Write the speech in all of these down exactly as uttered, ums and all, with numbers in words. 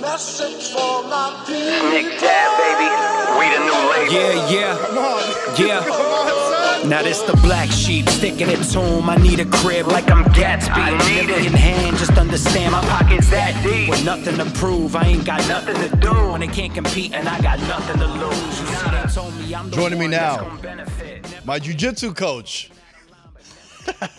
message for my people. Nick Dab, baby. We the new label. Yeah, yeah. Come on. Yeah. Come on, son. Now this the black sheep sticking it to him. I need a crib like I'm Gatsby. I need it in hand. Just understand my pocket's that deep. With nothing to prove, I ain't got nothing to do. And I can't compete, and I got nothing to lose. You see, they told me I'm the Joining me now, my jiu-jitsu coach.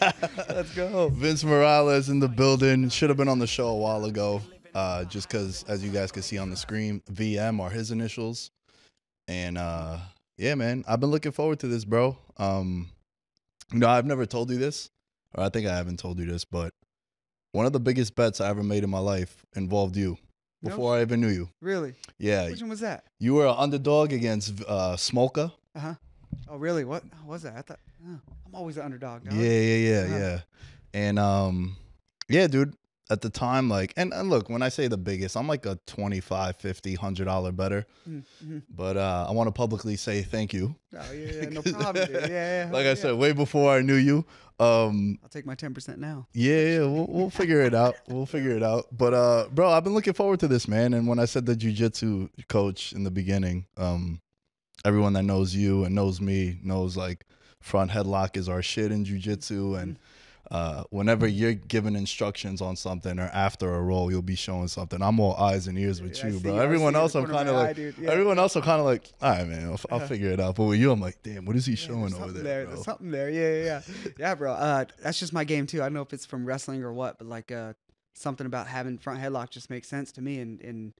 Let's go. Vince Morales in the building. Should have been on the show a while ago. Uh, just because, as you guys can see on the screen, V M are his initials. And uh, yeah, man, I've been looking forward to this, bro. Um, you know, I've never told you this, or I think I haven't told you this, but one of the biggest bets I ever made in my life involved you before no. I even knew you. Really? Yeah. Which one was that? You were an underdog against uh, Smolka. Uh huh. Oh, really? What was that? I thought. Oh. Always an underdog, dog. Yeah, yeah, yeah, huh. yeah. And um, yeah, dude, at the time, like, and, and look, when I say the biggest, I'm like a twenty-five, fifty, one hundred dollar better. Mm-hmm. But uh, I want to publicly say thank you. Oh, yeah, yeah, no problem, dude. Yeah, yeah. Like oh, I yeah. said, way before I knew you. Um, I'll take my ten percent now. Yeah, yeah, we'll, we'll figure it out. We'll figure it out. But, uh, bro, I've been looking forward to this, man. And when I said the jiu-jitsu coach in the beginning, um, everyone that knows you and knows me knows, like, front headlock is our shit in jiu-jitsu, and uh, whenever you're giving instructions on something or after a roll, you'll be showing something. I'm all eyes and ears with you, bro. Everyone else, I'm kind of like, yeah. everyone else, I'm kind of like, all right, man, I'll, I'll figure it out. But with you, I'm like, damn, what is he yeah, showing over there? there There's something there, yeah, yeah, yeah, yeah, bro. Uh, that's just my game too. I don't know if it's from wrestling or what, but like uh, something about having front headlock just makes sense to me, and and.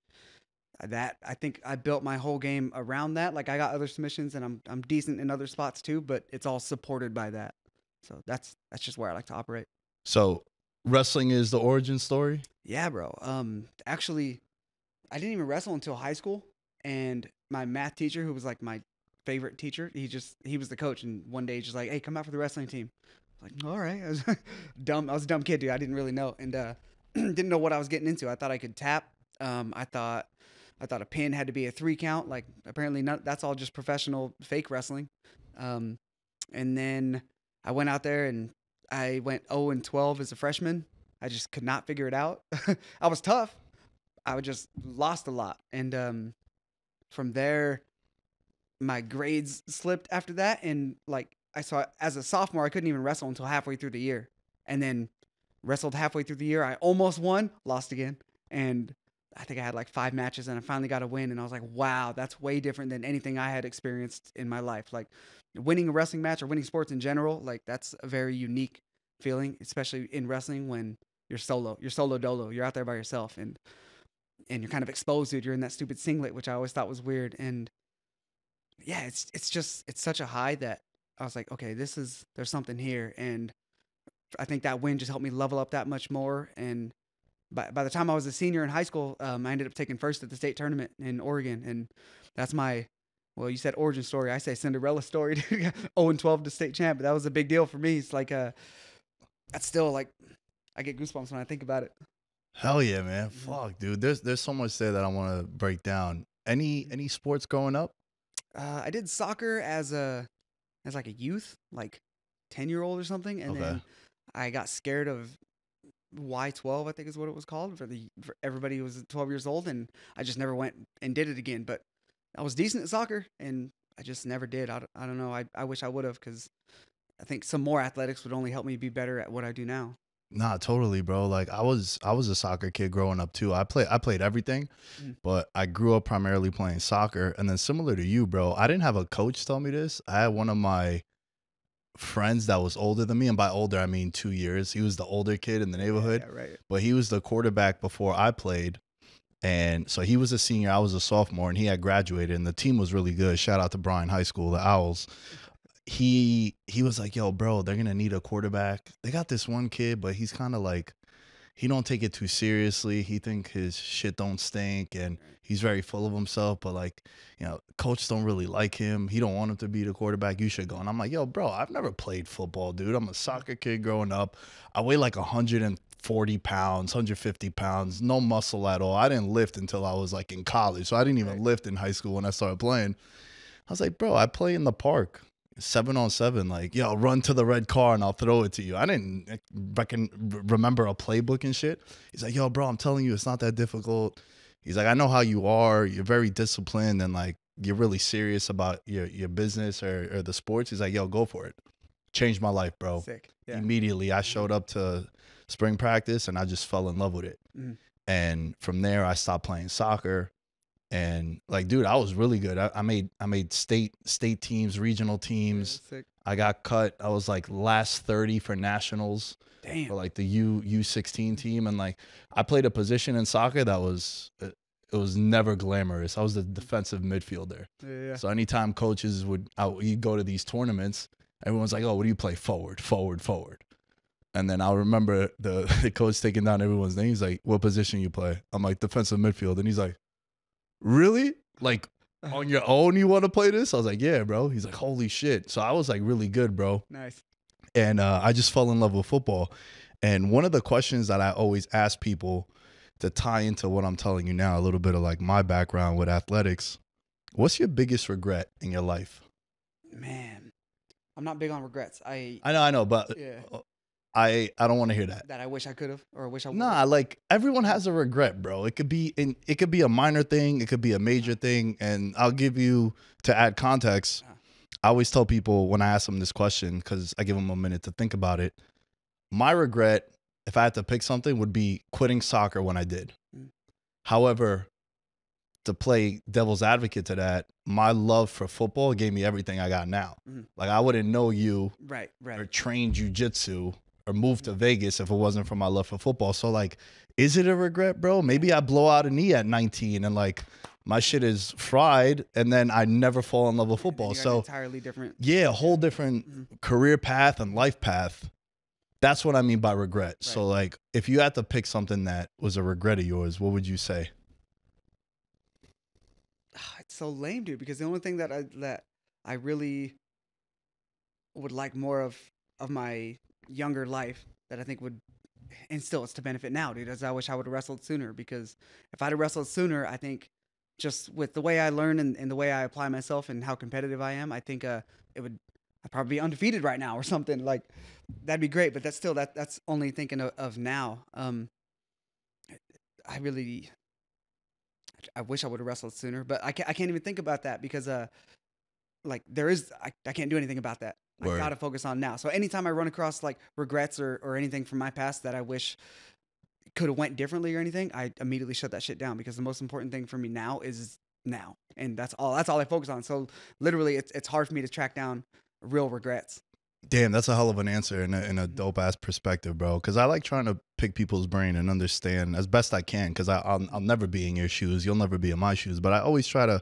That I think I built my whole game around that. Like I got other submissions and I'm I'm decent in other spots too, but it's all supported by that. So that's that's just where I like to operate. So wrestling is the origin story? Yeah, bro. Um, actually, I didn't even wrestle until high school, and my math teacher, who was like my favorite teacher, he just he was the coach, and one day he's just like, "Hey, come out for the wrestling team." I was like, "All right." I was dumb. I was a dumb kid, dude. I didn't really know, and uh, didn't know what I was getting into. I thought I could tap. Um, I thought. I thought a pin had to be a three count. Like apparently not, that's all just professional fake wrestling. Um, and then I went out there and I went oh and twelve as a freshman. I just could not figure it out. I was tough. I just lost a lot. And um, from there, my grades slipped after that. And like I saw as a sophomore, I couldn't even wrestle until halfway through the year. And then wrestled halfway through the year. I almost won, lost again. And I think I had like five matches and I finally got a win. And I was like, wow, that's way different than anything I had experienced in my life. Like winning a wrestling match or winning sports in general, like that's a very unique feeling, especially in wrestling when you're solo, you're solo dolo, you're out there by yourself and, and you're kind of exposed, dude. You're in that stupid singlet, which I always thought was weird. And yeah, it's, it's just, it's such a high that I was like, okay, this is, there's something here. And I think that win just helped me level up that much more. And By, by the time I was a senior in high school, um, I ended up taking first at the state tournament in Oregon. And that's my, well, you said origin story. I say Cinderella story. oh and twelve to state champ. But that was a big deal for me. It's like, uh, that's still like, I get goosebumps when I think about it. Hell yeah, man. Mm-hmm. Fuck, dude. There's there's so much there that I want to break down. Any any sports growing up? Uh, I did soccer as a, as like a youth, like ten year old or something. And okay. then I got scared of Y twelve, I think is what it was called for the for everybody who was twelve years old, and I just never went and did it again. But I was decent at soccer, and I just never did. I, I don't know. I, I wish I would have, because I think some more athletics would only help me be better at what I do now. Nah, totally, bro. Like I was I was a soccer kid growing up too. I played I played everything, mm. but I grew up primarily playing soccer. And then similar to you, bro, I didn't have a coach tell me this. I had one of my friends that was older than me, and by older I mean two years. He was the older kid in the neighborhood, yeah, right. but he was the quarterback before I played, and so he was a senior, I was a sophomore, and he had graduated, and the team was really good. Shout out to Bryan High School, the Owls. He he was like, yo bro, they're gonna need a quarterback. They got this one kid, but he's kind of like, he don't take it too seriously. He think his shit don't stink, and he's very full of himself. But like, you know, coach don't really like him. He don't want him to be the quarterback. You should go. And I'm like, yo, bro, I've never played football, dude. I'm a soccer kid growing up. I weigh like one hundred forty pounds, one hundred fifty pounds, no muscle at all. I didn't lift until I was like in college. So I didn't even lift in high school when I started playing. I was like, bro, I play in the park. Seven on seven, like, yo, run to the red car and I'll throw it to you. I didn't reckon, remember a playbook and shit. He's like, yo, bro, I'm telling you, it's not that difficult. he's like, I know how you are. You're very disciplined and like you're really serious about your your business or, or the sports. He's like, yo, go for it. Changed my life, bro. Sick. Yeah. Immediately, I showed up to spring practice and I just fell in love with it. Mm. And from there, I stopped playing soccer. And like, dude, I was really good. I, I made I made state state teams, regional teams. Sick. I got cut. I was like last thirty for nationals. Damn. For like the U U sixteen team, and like I played a position in soccer that was it, it was never glamorous. I was the defensive midfielder. Yeah, yeah. So anytime coaches would I, you'd go to these tournaments, everyone's like, "Oh, what do you play? Forward, forward, forward." And then I remember the the coach taking down everyone's name. He's like, "What position you play?" I'm like, "Defensive midfield," and he's like, really? Like on your own you want to play this? I was like, yeah, bro. He's like, holy shit. So I was like really good, bro. Nice. And uh, I just fell in love with football. And one of the questions that I always ask people to tie into what I'm telling you now, a little bit of like my background with athletics, what's your biggest regret in your life? Man, I'm not big on regrets. I I know, I know, but yeah. I, I don't want to hear that. That I wish I could have or I wish I would. Nah, like everyone has a regret, bro. It could be in, it could be a minor thing. It could be a major thing. And I'll give you, to add context, uh-huh. I always tell people when I ask them this question, because I give them a minute to think about it. My regret, if I had to pick something, would be quitting soccer when I did. Mm-hmm. However, to play devil's advocate to that, my love for football gave me everything I got now. Mm-hmm. Like I wouldn't know you right, right. or train jujitsu or move to Vegas if it wasn't for my love for football. So like, is it a regret, bro? Maybe I blow out a knee at nineteen and like my shit is fried and then I never fall in love with football. So entirely different. Yeah, a whole different mm-hmm. career path and life path. That's what I mean by regret. Right. So like, if you had to pick something that was a regret of yours, what would you say? It's so lame, dude, because the only thing that I, that I really would like more of, of my younger life that I think would, and still it's to benefit now, dude, as I wish I would have wrestled sooner, because if I'd have wrestled sooner, I think just with the way I learn and, and the way I apply myself and how competitive I am, I think uh it would, I'd probably be undefeated right now or something. Like that'd be great, but that's still that that's only thinking of, of now. um I really I wish I would have wrestled sooner, but I can't, I can't even think about that because uh like there is I, I can't do anything about that. Word. I gotta focus on now. So anytime I run across like regrets or, or anything from my past that I wish could have went differently or anything, I immediately shut that shit down, because the most important thing for me now is now. And that's all, that's all I focus on. So literally it's, it's hard for me to track down real regrets. Damn, that's a hell of an answer and a, and a dope ass perspective, bro. Cause I like trying to pick people's brain and understand as best I can. Cause I, I'll, I'll never be in your shoes. You'll never be in my shoes, but I always try to,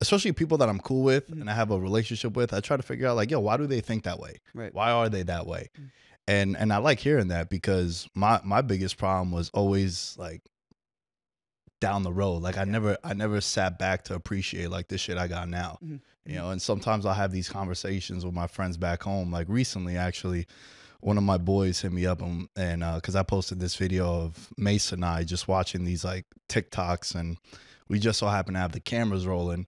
especially people that I'm cool with mm-hmm. and I have a relationship with, I try to figure out like, yo, why do they think that way? Right. Why are they that way? Mm-hmm. And and I like hearing that, because my my biggest problem was always like down the road. Like yeah. I never I never sat back to appreciate like this shit I got now. Mm-hmm. You know, and sometimes I'll have these conversations with my friends back home. Like recently, actually, one of my boys hit me up and, and uh, cause I posted this video of Mace and I just watching these like TikToks, and we just so happened to have the cameras rolling.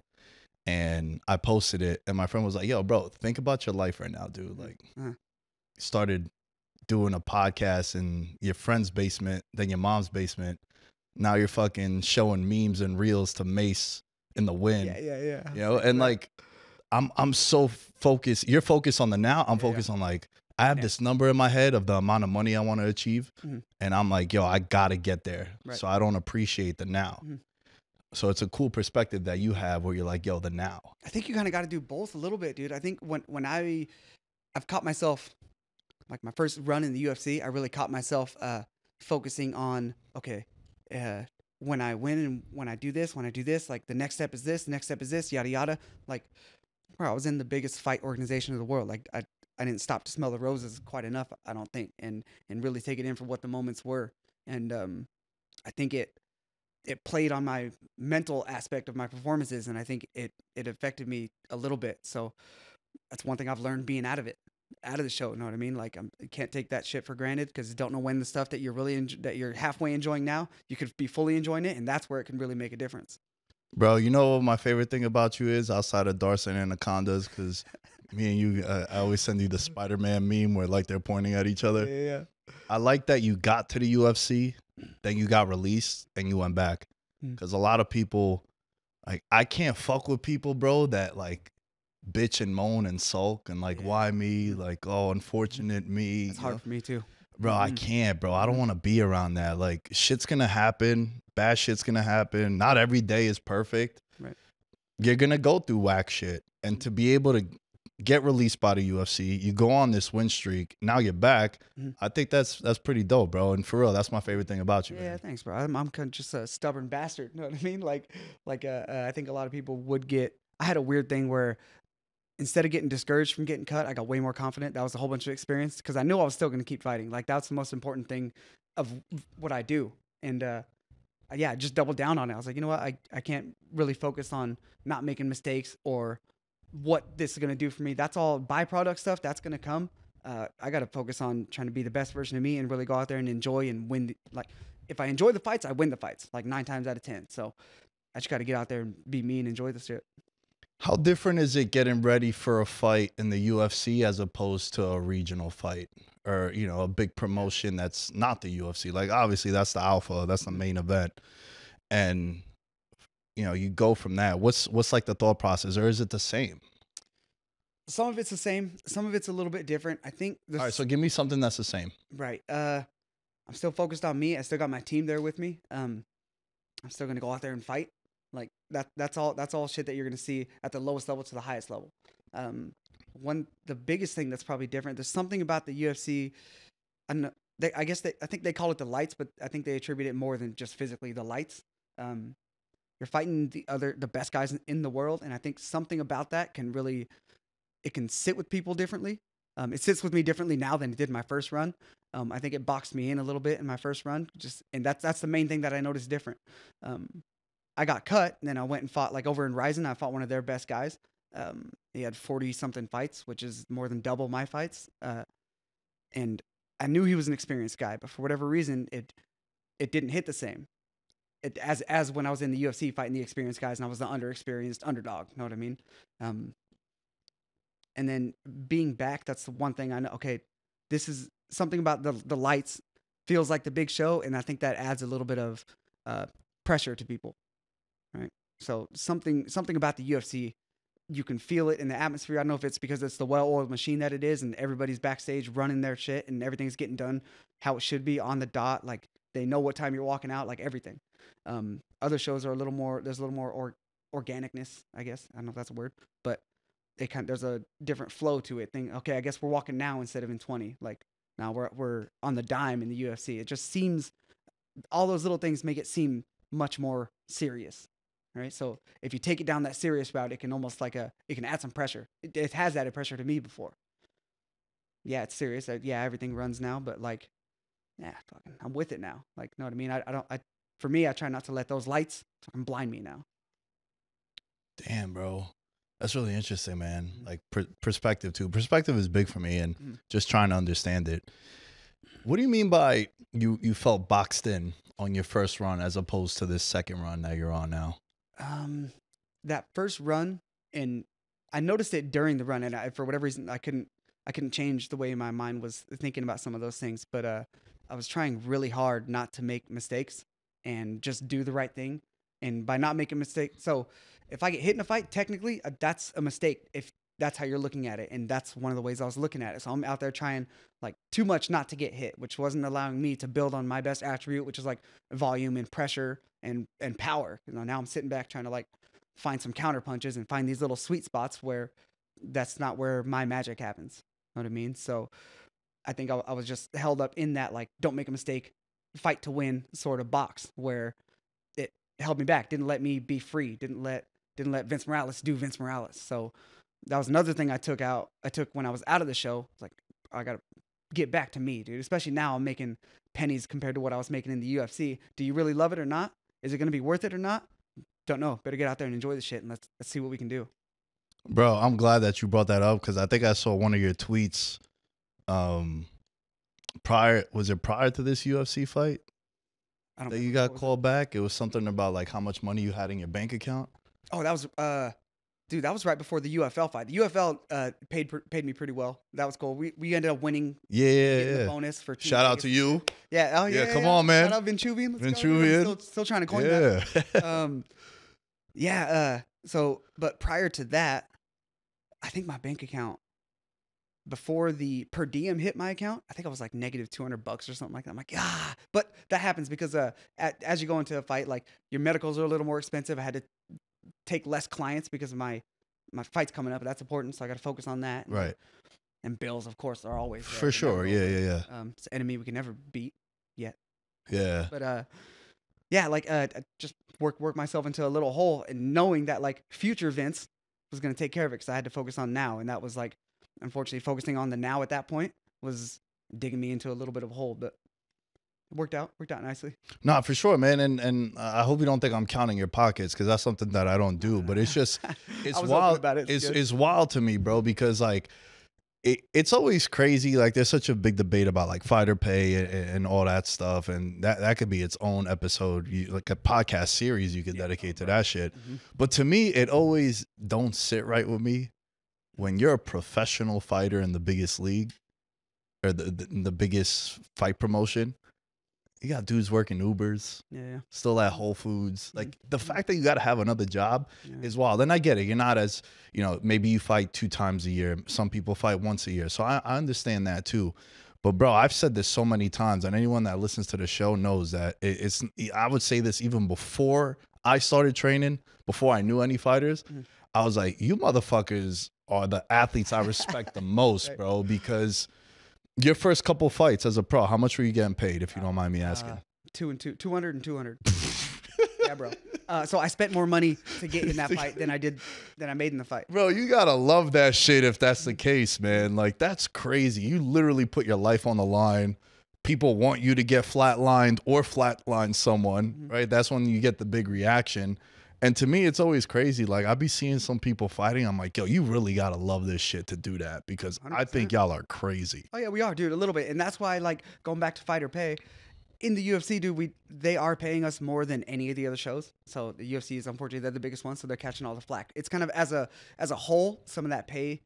And I posted it, and my friend was like, yo, bro, think about your life right now, dude. Like, uh-huh. started doing a podcast in your friend's basement, then your mom's basement. Now you're fucking showing memes and reels to Mace in the wind. Yeah, yeah, yeah. You know, and like, I'm, I'm so focused. You're focused on the now. I'm yeah, focused yeah. on like, I have yeah. this number in my head of the amount of money I want to achieve. Mm-hmm. And I'm like, yo, I got to get there. Right. So I don't appreciate the now. Mm-hmm. So it's a cool perspective that you have where you're like, yo, the now. I think you kind of got to do both a little bit, dude. I think when, when I, I've caught myself, like my first run in the U F C, I really caught myself uh, focusing on, okay, uh, when I win and when I do this, when I do this, like the next step is this, the next step is this, yada, yada. Like, bro, I was in the biggest fight organization in the world. Like I, I didn't stop to smell the roses quite enough, I don't think, and, and really take it in for what the moments were. And um, I think it, it played on my mental aspect of my performances. And I think it, it affected me a little bit. So that's one thing I've learned being out of it, out of the show. You know what I mean? Like I'm, I can't take that shit for granted, because you don't know when the stuff that you're really, that you're halfway enjoying now, you could be fully enjoying it. And that's where it can really make a difference. Bro, you know what my favorite thing about you is outside of Darsan and Anacondas? Cause me and you, uh, I always send you the Spider-Man meme where like they're pointing at each other. Yeah. yeah. I like that you got to the U F C, then you got released and you went back. Because mm. a lot of people, like, I can't fuck with people, bro, that, like, bitch and moan and sulk and, like, yeah. why me? Like, oh, unfortunate me. It's hard know? for me, too. Bro, mm. I can't, bro. I don't want to be around that. Like, shit's going to happen. Bad shit's going to happen. Not every day is perfect. Right. You're going to go through whack shit. And mm. to be able to get released by the U F C, you go on this win streak, now you're back. Mm-hmm. I think that's that's pretty dope, bro. And for real, that's my favorite thing about you. Yeah, man. Thanks, bro. I'm, I'm kind of just a stubborn bastard. You know what I mean? Like, like uh, uh, I think a lot of people would get, I had a weird thing where instead of getting discouraged from getting cut, I got way more confident. That was a whole bunch of experience because I knew I was still going to keep fighting. Like, that's the most important thing of what I do. And uh, yeah, I just doubled down on it. I was like, you know what? I, I can't really focus on not making mistakes or what this is going to do for me. That's all byproduct stuff that's going to come. Uh, I got to focus on trying to be the best version of me and really go out there and enjoy and win. The, like if I enjoy the fights, I win the fights like nine times out of ten. So I just got to get out there and be me and enjoy the shit. How different is it getting ready for a fight in the U F C as opposed to a regional fight or, you know, a big promotion that's not the U F C? Like, obviously that's the alpha, that's the main event. And you know, you go from that. What's what's like the thought process, or is it the same? Some of it's the same. Some of it's a little bit different. I think. All right, so give me something that's the same. Right. Uh, I'm still focused on me. I still got my team there with me. Um, I'm still gonna go out there and fight. Like that. That's all. That's all shit that you're gonna see at the lowest level to the highest level. Um, one the biggest thing that's probably different. There's something about the U F C. I don't know, they, I guess they. I think they call it the lights, but I think they attribute it more than just physically the lights. Um. You're fighting the other, the best guys in the world. And I think something about that can really, it can sit with people differently. Um, it sits with me differently now than it did my first run. Um, I think it boxed me in a little bit in my first run. Just, and that's, that's the main thing that I noticed different. Um, I got cut and then I went and fought like over in Rizon. I fought one of their best guys. Um, he had forty something fights, which is more than double my fights. Uh, and I knew he was an experienced guy, but for whatever reason, it, it didn't hit the same. It, as as when I was in the U F C fighting the experienced guys and I was the under-experienced underdog, you know what I mean? Um, and then being back, that's the one thing I know, okay, this is something about the, the lights feels like the big show, and I think that adds a little bit of uh, pressure to people, right? So something something about the U F C, you can feel it in the atmosphere. I don't know if it's because it's the well-oiled machine that it is and everybody's backstage running their shit and everything's getting done how it should be on the dot, like they know what time you're walking out, like everything. Um, other shows are a little more, there's a little more or, organicness, I guess. I don't know if that's a word, but they kind of, there's a different flow to it. Thing, okay, I guess we're walking now instead of in twenty. Like now we're we're on the dime in the U F C. It just seems all those little things make it seem much more serious, right? So if you take it down that serious route, it can almost like a it can add some pressure. It, it has added pressure to me before. Yeah, it's serious. I, yeah, everything runs now, but like, yeah, fucking, I'm with it now. Like, know what I mean? I, I don't. I. For me, I try not to let those lights fucking blind me now. Damn, bro. That's really interesting, man. Mm-hmm. Like per perspective too. Perspective is big for me and mm-hmm. just trying to understand it. What do you mean by you, you felt boxed in on your first run as opposed to this second run that you're on now? Um, that first run, and I noticed it during the run, and I, for whatever reason, I couldn't, I couldn't change the way my mind was thinking about some of those things, but uh, I was trying really hard not to make mistakes and just do the right thing. And by not making mistakes, so if I get hit in a fight, technically uh, that's a mistake if that's how you're looking at it. And that's one of the ways I was looking at it. So I'm out there trying like too much not to get hit, which wasn't allowing me to build on my best attribute, which is like volume and pressure and, and power. You know, now I'm sitting back trying to like find some counter punches and find these little sweet spots where that's not where my magic happens. You know what I mean? So I think I, I was just held up in that, like, don't make a mistake, fight to win sort of box where it held me back, didn't let me be free, didn't let didn't let Vince Morales do Vince Morales. So that was another thing I took out. I took when I was out of the show. It's like, I gotta get back to me, dude. Especially now I'm making pennies compared to what I was making in the U F C. Do you really love it or not? Is it gonna be worth it or not? Don't know. Better get out there and enjoy the shit and let's let's see what we can do. Bro, I'm glad that you brought that up because I think I saw one of your tweets. Um. Prior was it prior to this U F C fight I don't that you got called back? It was something about like how much money you had in your bank account. Oh, that was uh, Dude, that was right before the U F L fight. The U F L uh, paid paid me pretty well. That was cool. We we ended up winning. Yeah, yeah, yeah. The bonus for shout Vegas. Out to you. Yeah, oh yeah. Yeah, come yeah. on, man. Shout out Vinchuvian. Vinchuvian. Still, still trying to coin yeah. that. Um, yeah. Uh, so, but prior to that, I think my bank account before the per diem hit my account, I think I was like negative two hundred bucks or something like that. I'm like, ah, but that happens because uh, at, as you go into a fight, like your medicals are a little more expensive. I had to take less clients because of my my fight's coming up. That's important, so I got to focus on that. Right. And bills, of course, are always there. For sure. Yeah, yeah, yeah. Um, it's an enemy we can never beat yet. Yeah. But uh, yeah, like uh, I just work work myself into a little hole, and knowing that like future Vince was gonna take care of it because I had to focus on now, and that was like, unfortunately, focusing on the now at that point was digging me into a little bit of a hole, but. Worked out, worked out nicely. Nah, for sure, man. And and uh, I hope you don't think I'm counting your pockets because that's something that I don't do. But it's just, it's wild. About it. It's it's, it's wild to me, bro. Because like, it it's always crazy. Like, there's such a big debate about like fighter pay and, and all that stuff, and that that could be its own episode, you, like a podcast series you could yeah, dedicate no, to that shit. Mm-hmm. But to me, it always don't sit right with me when you're a professional fighter in the biggest league or the the, the biggest fight promotion. You got dudes working Ubers, yeah, still at Whole Foods. Like the fact that you got to have another job yeah. is wild. And I get it. You're not as, you know, maybe you fight two times a year. Some people fight once a year. So I, I understand that too. But bro, I've said this so many times, and anyone that listens to the show knows that it, it's, I would say this even before I started training, before I knew any fighters, mm. I was like, you motherfuckers are the athletes I respect the most, bro, because your first couple fights as a pro, how much were you getting paid, if you don't mind me asking? Uh, two and two, two hundred and two hundred. Yeah, bro. Uh, so I spent more money to get in that fight than I did than I made in the fight. Bro, you gotta love that shit if that's the case, man. Like that's crazy. You literally put your life on the line. People want you to get flatlined or flatline someone, mm-hmm. right? That's when you get the big reaction. And to me, it's always crazy. Like I be seeing some people fighting. I'm like, yo, you really gotta love this shit to do that because one hundred percent. I think y'all are crazy. Oh yeah, we are, dude, a little bit, and that's why, like, going back to fighter pay in the U F C, dude, we they are paying us more than any of the other shows. So the U F C is unfortunately they're the biggest one, so they're catching all the flack. It's kind of as a as a whole, some of that pay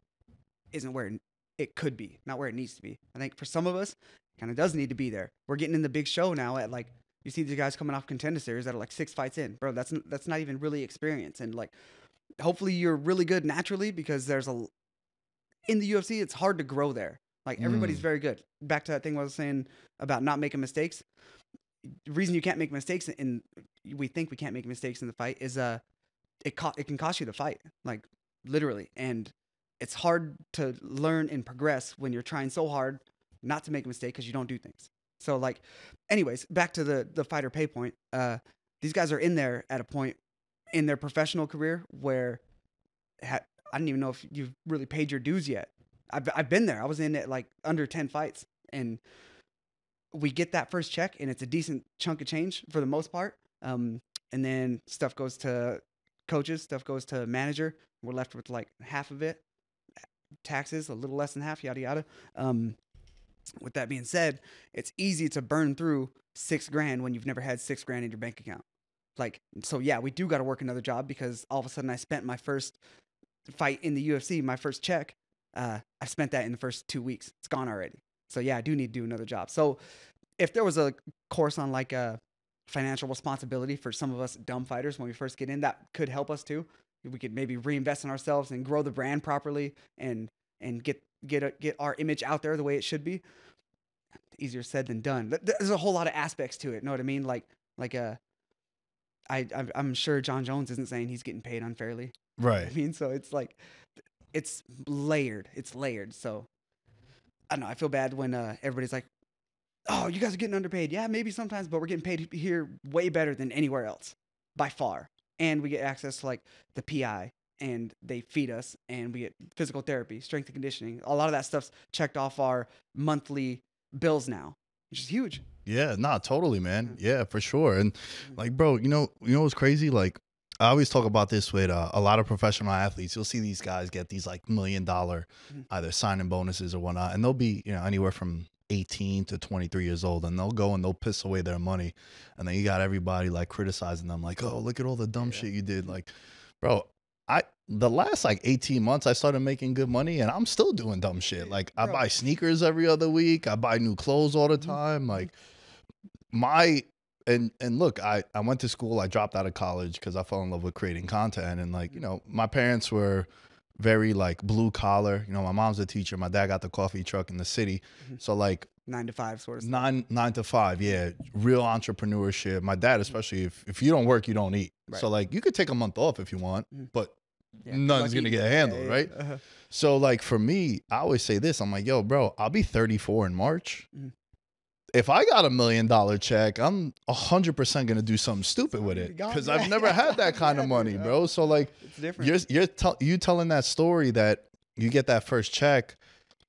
isn't where it could be, not where it needs to be. I think for some of us, it kind of does need to be there. We're getting in the big show now at like. You see these guys coming off Contender Series that are like six fights in, bro. That's that's not even really experience. And like, hopefully you're really good naturally because there's a in the U F C it's hard to grow there. Like everybody's mm. very good. Back to that thing I was saying about not making mistakes. The reason you can't make mistakes in we think we can't make mistakes in the fight is uh it co it can cost you the fight, like literally. And it's hard to learn and progress when you're trying so hard not to make a mistake because you don't do things. So like, anyways, back to the, the fighter pay point, uh, these guys are in there at a point in their professional career where ha I don't even know if you've really paid your dues yet. I've, I've been there. I was in at like under ten fights, and we get that first check and it's a decent chunk of change for the most part. Um, and then stuff goes to coaches, stuff goes to manager. We're left with like half of it, taxes, a little less than half, yada, yada. Um, With that being said, it's easy to burn through six grand when you've never had six grand in your bank account. Like, so yeah, we do got to work another job because all of a sudden I spent my first fight in the U F C, my first check. Uh, I spent that in the first two weeks. It's gone already. So yeah, I do need to do another job. So if there was a course on like a financial responsibility for some of us dumb fighters when we first get in, that could help us too. We could maybe reinvest in ourselves and grow the brand properly and, and get, Get a, get our image out there the way it should be. Easier said than done. But there's a whole lot of aspects to it. Know what I mean? Like like uh, I I'm sure Jon Jones isn't saying he's getting paid unfairly. Right. I mean, so it's like, it's layered. It's layered. So I don't know. I feel bad when uh, everybody's like, oh, you guys are getting underpaid. Yeah, maybe sometimes, but we're getting paid here way better than anywhere else by far, and we get access to like the P I. And they feed us, and we get physical therapy, strength and conditioning. A lot of that stuff's checked off our monthly bills now, which is huge. Yeah, nah, totally, man. Yeah, yeah for sure. And like, bro, you know, you know what's crazy? Like, I always talk about this with uh, a lot of professional athletes. You'll see these guys get these like million dollar mm-hmm. either signing bonuses or whatnot, and they'll be, you know, anywhere from eighteen to twenty-three years old, and they'll go and they'll piss away their money, and then you got everybody like criticizing them, like, oh, look at all the dumb yeah. shit you did, like, bro. I the last like eighteen months I started making good money, and I'm still doing dumb shit. Like, bro, I buy sneakers every other week. I buy new clothes all the time. Like my and and look, I I went to school. I dropped out of college because I fell in love with creating content. And like, you know, my parents were very like blue collar. You know, my mom's a teacher. My dad got the coffee truck in the city. Mm-hmm. So like nine to five sort of stuff. nine nine to five. Yeah, real entrepreneurship. My dad, especially, if if you don't work, you don't eat. Right. So like you could take a month off if you want, mm-hmm. but yeah, nothing's gonna get handled, yeah, yeah. right? Uh-huh. So like for me, I always say this. I'm like, yo, bro, I'll be thirty-four in March. Mm-hmm. If I got a million dollar check, I'm one hundred percent going to do something stupid with it, because I've never had that kind of money, bro. So like it's different. You're, you're tell, you telling that story that you get that first check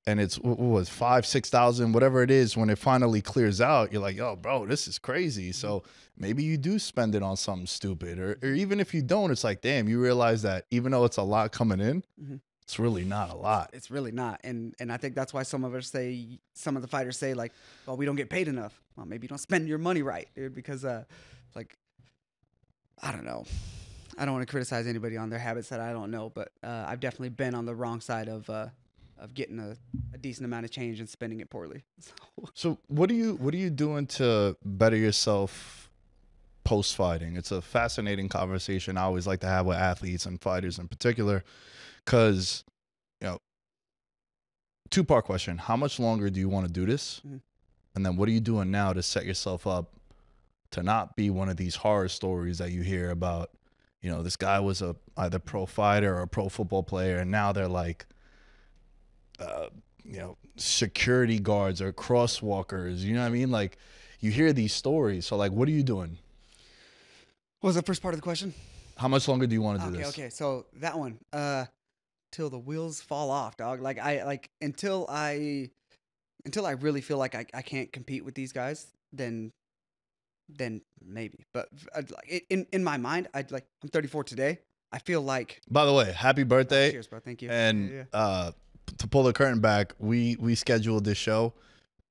and it's what was five, six thousand, whatever it is. When it finally clears out, you're like, oh, bro, this is crazy. So maybe you do spend it on something stupid, or, or even if you don't, it's like, damn, you realize that even though it's a lot coming in, mm-hmm. it's really not a lot. It's really not. And and I think that's why some of us say, some of the fighters say like, well, we don't get paid enough. Well, maybe you don't spend your money right, dude, because uh, like, I don't know. I don't want to criticize anybody on their habits that I don't know, but uh, I've definitely been on the wrong side of uh, of getting a, a decent amount of change and spending it poorly. So. so what are you what are you doing to better yourself post-fighting? It's a fascinating conversation I always like to have with athletes and fighters in particular. Because, you know, two-part question. How much longer do you want to do this? Mm-hmm. And then what are you doing now to set yourself up to not be one of these horror stories that you hear about, you know, this guy was a either pro fighter or a pro football player, and now they're like, uh, you know, security guards or crosswalkers. You know what I mean? Like, you hear these stories. So, like, what are you doing? What was the first part of the question? How much longer do you want to do okay, this? Okay, okay. So that one. Uh till the wheels fall off, dog. Like I like until I until I really feel like I, I can't compete with these guys, then then maybe. But I'd, like in in my mind, I'd like I'm thirty-four today. I feel like. By the way, happy birthday! Oh, cheers, bro. Thank you. And yeah, yeah. uh, to pull the curtain back, we we scheduled this show,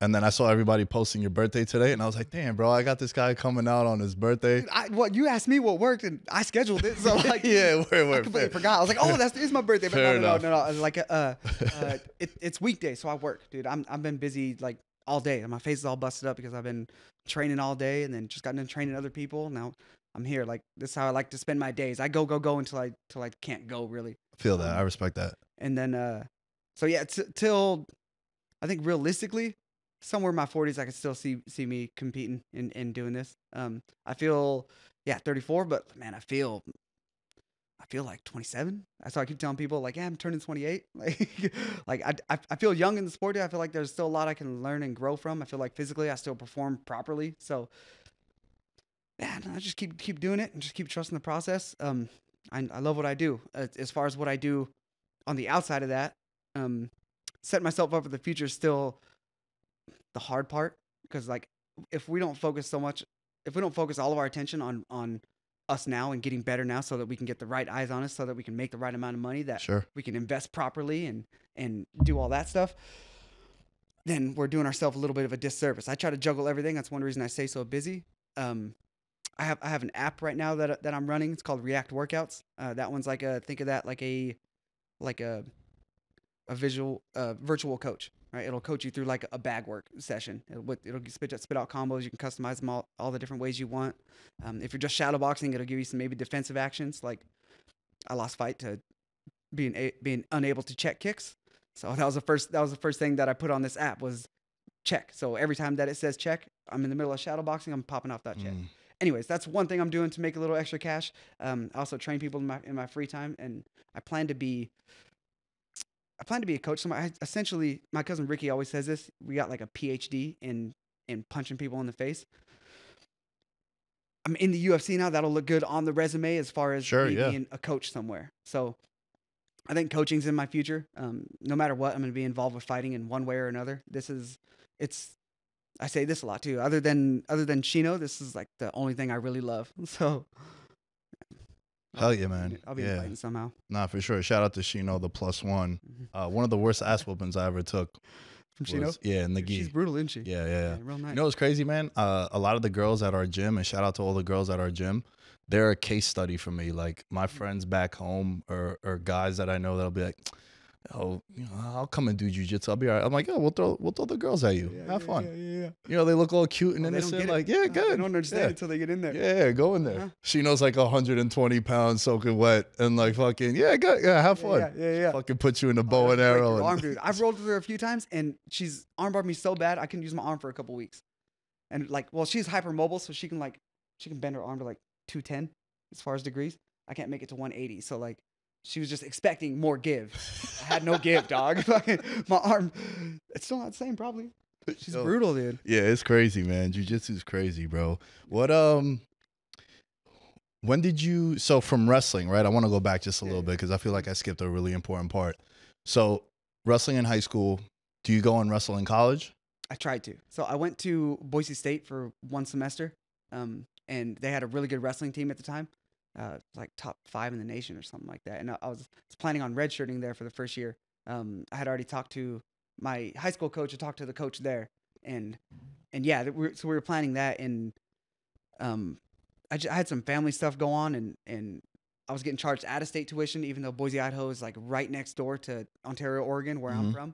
and then I saw everybody posting your birthday today, and I was like, damn, bro, I got this guy coming out on his birthday. Dude, I, what, you asked me what worked, and I scheduled it, so like, yeah, we're, we're, I completely fair. forgot. I was like, oh, that's it's my birthday, but fair no, no, no, no, no, no, like, uh, uh it, it's weekday, so I work, dude. I'm I've been busy like all day, and my face is all busted up because I've been training all day, and then just gotten in training other people. Now I'm here, like this is how I like to spend my days. I go, go, go until I till I can't go really. I feel that. Um, I respect that. And then, uh, so yeah, t till I think realistically. Somewhere in my forties, I can still see see me competing and, and doing this. Um, I feel, yeah, thirty-four, but man, I feel, I feel like twenty-seven. That's why I keep telling people, like, yeah, I'm turning twenty-eight. Like, like I, I feel young in the sport. I feel like there's still a lot I can learn and grow from. I feel like physically, I still perform properly. So, man, I just keep keep doing it and just keep trusting the process. Um, I I love what I do. As far as what I do on the outside of that, um, setting myself up for the future is still the hard part, because like if we don't focus so much, if we don't focus all of our attention on on us now and getting better now, so that we can get the right eyes on us, so that we can make the right amount of money, that sure. we can invest properly and and do all that stuff, then we're doing ourselves a little bit of a disservice. I try to juggle everything. That's one reason I stay so busy. Um, I have I have an app right now that that I'm running. It's called React Workouts. Uh, that one's like a think of that like a like a a visual uh, virtual coach. Right? It'll coach you through like a bag work session. It'll, it'll spit, out, spit out combos. You can customize them all, all the different ways you want. Um, if you're just shadow boxing, it'll give you some maybe defensive actions. Like I lost fight to being a, being unable to check kicks. So that was the first that was the first thing that I put on this app was check. So every time that it says check, I'm in the middle of shadow boxing. I'm popping off that check. Mm. Anyways, that's one thing I'm doing to make a little extra cash. Um, I also train people in my in my free time, and I plan to be. I plan to be a coach. So my, essentially, my cousin Ricky always says this. We got like a PhD in in punching people in the face. I'm in the U F C now. That'll look good on the resume as far as sure, me yeah. being a coach somewhere. So I think coaching's in my future. Um, no matter what, I'm going to be involved with fighting in one way or another. This is, it's, I say this a lot too. Other than other than Chino, this is like the only thing I really love. So. Hell yeah, man. I'll be yeah. fighting somehow. Nah, for sure. Shout out to Chino, the plus one. Uh, one of the worst ass whoopings I ever took. From Chino? Yeah, in the gi. She's brutal, isn't she? Yeah, yeah, yeah. yeah real nice. You know what's crazy, man? Uh, a lot of the girls at our gym, and shout out to all the girls at our gym, they're a case study for me. Like, my friends back home or or guys that I know that'll be like, oh, you know, I'll come and do jujitsu. I'll be all right. I'm like, yeah, we'll throw we'll throw the girls at you. Yeah, Have yeah, fun. Yeah, yeah, yeah. You know, they look all cute and oh, innocent. Like, yeah, good. Uh, they don't understand yeah. it until they get in there. Yeah, go in there. Uh-huh. She knows like one hundred twenty pounds soaking wet and like fucking, yeah, good. Yeah, have fun. Yeah, yeah, yeah. yeah. Fucking put you in a bow oh, and arrow. Like and arm, dude. I've rolled with her a few times and she's armbarred me so bad I couldn't use my arm for a couple weeks. And like, well, she's hypermobile, so she can like, she can bend her arm to like two ten as far as degrees. I can't make it to one eighty. So like, she was just expecting more give. I had no give, dog. My arm, it's still not the same, probably. She's Yo, brutal, dude. Yeah, it's crazy, man. Jiu-jitsu's crazy, bro. What, um, when did you, so from wrestling, right? I want to go back just a yeah, little yeah. bit because I feel like I skipped a really important part. So wrestling in high school, do you go and wrestle in college? I tried to. So I went to Boise State for one semester, um, and they had a really good wrestling team at the time. Uh, like top five in the nation or something like that. And I, I was planning on redshirting there for the first year. Um, I had already talked to my high school coach. I talked to the coach there. And, and yeah, we're, so we were planning that. And um, I, just, I had some family stuff go on. And, and I was getting charged out-of-state tuition, even though Boise, Idaho is like right next door to Ontario, Oregon, where mm-hmm. I'm from.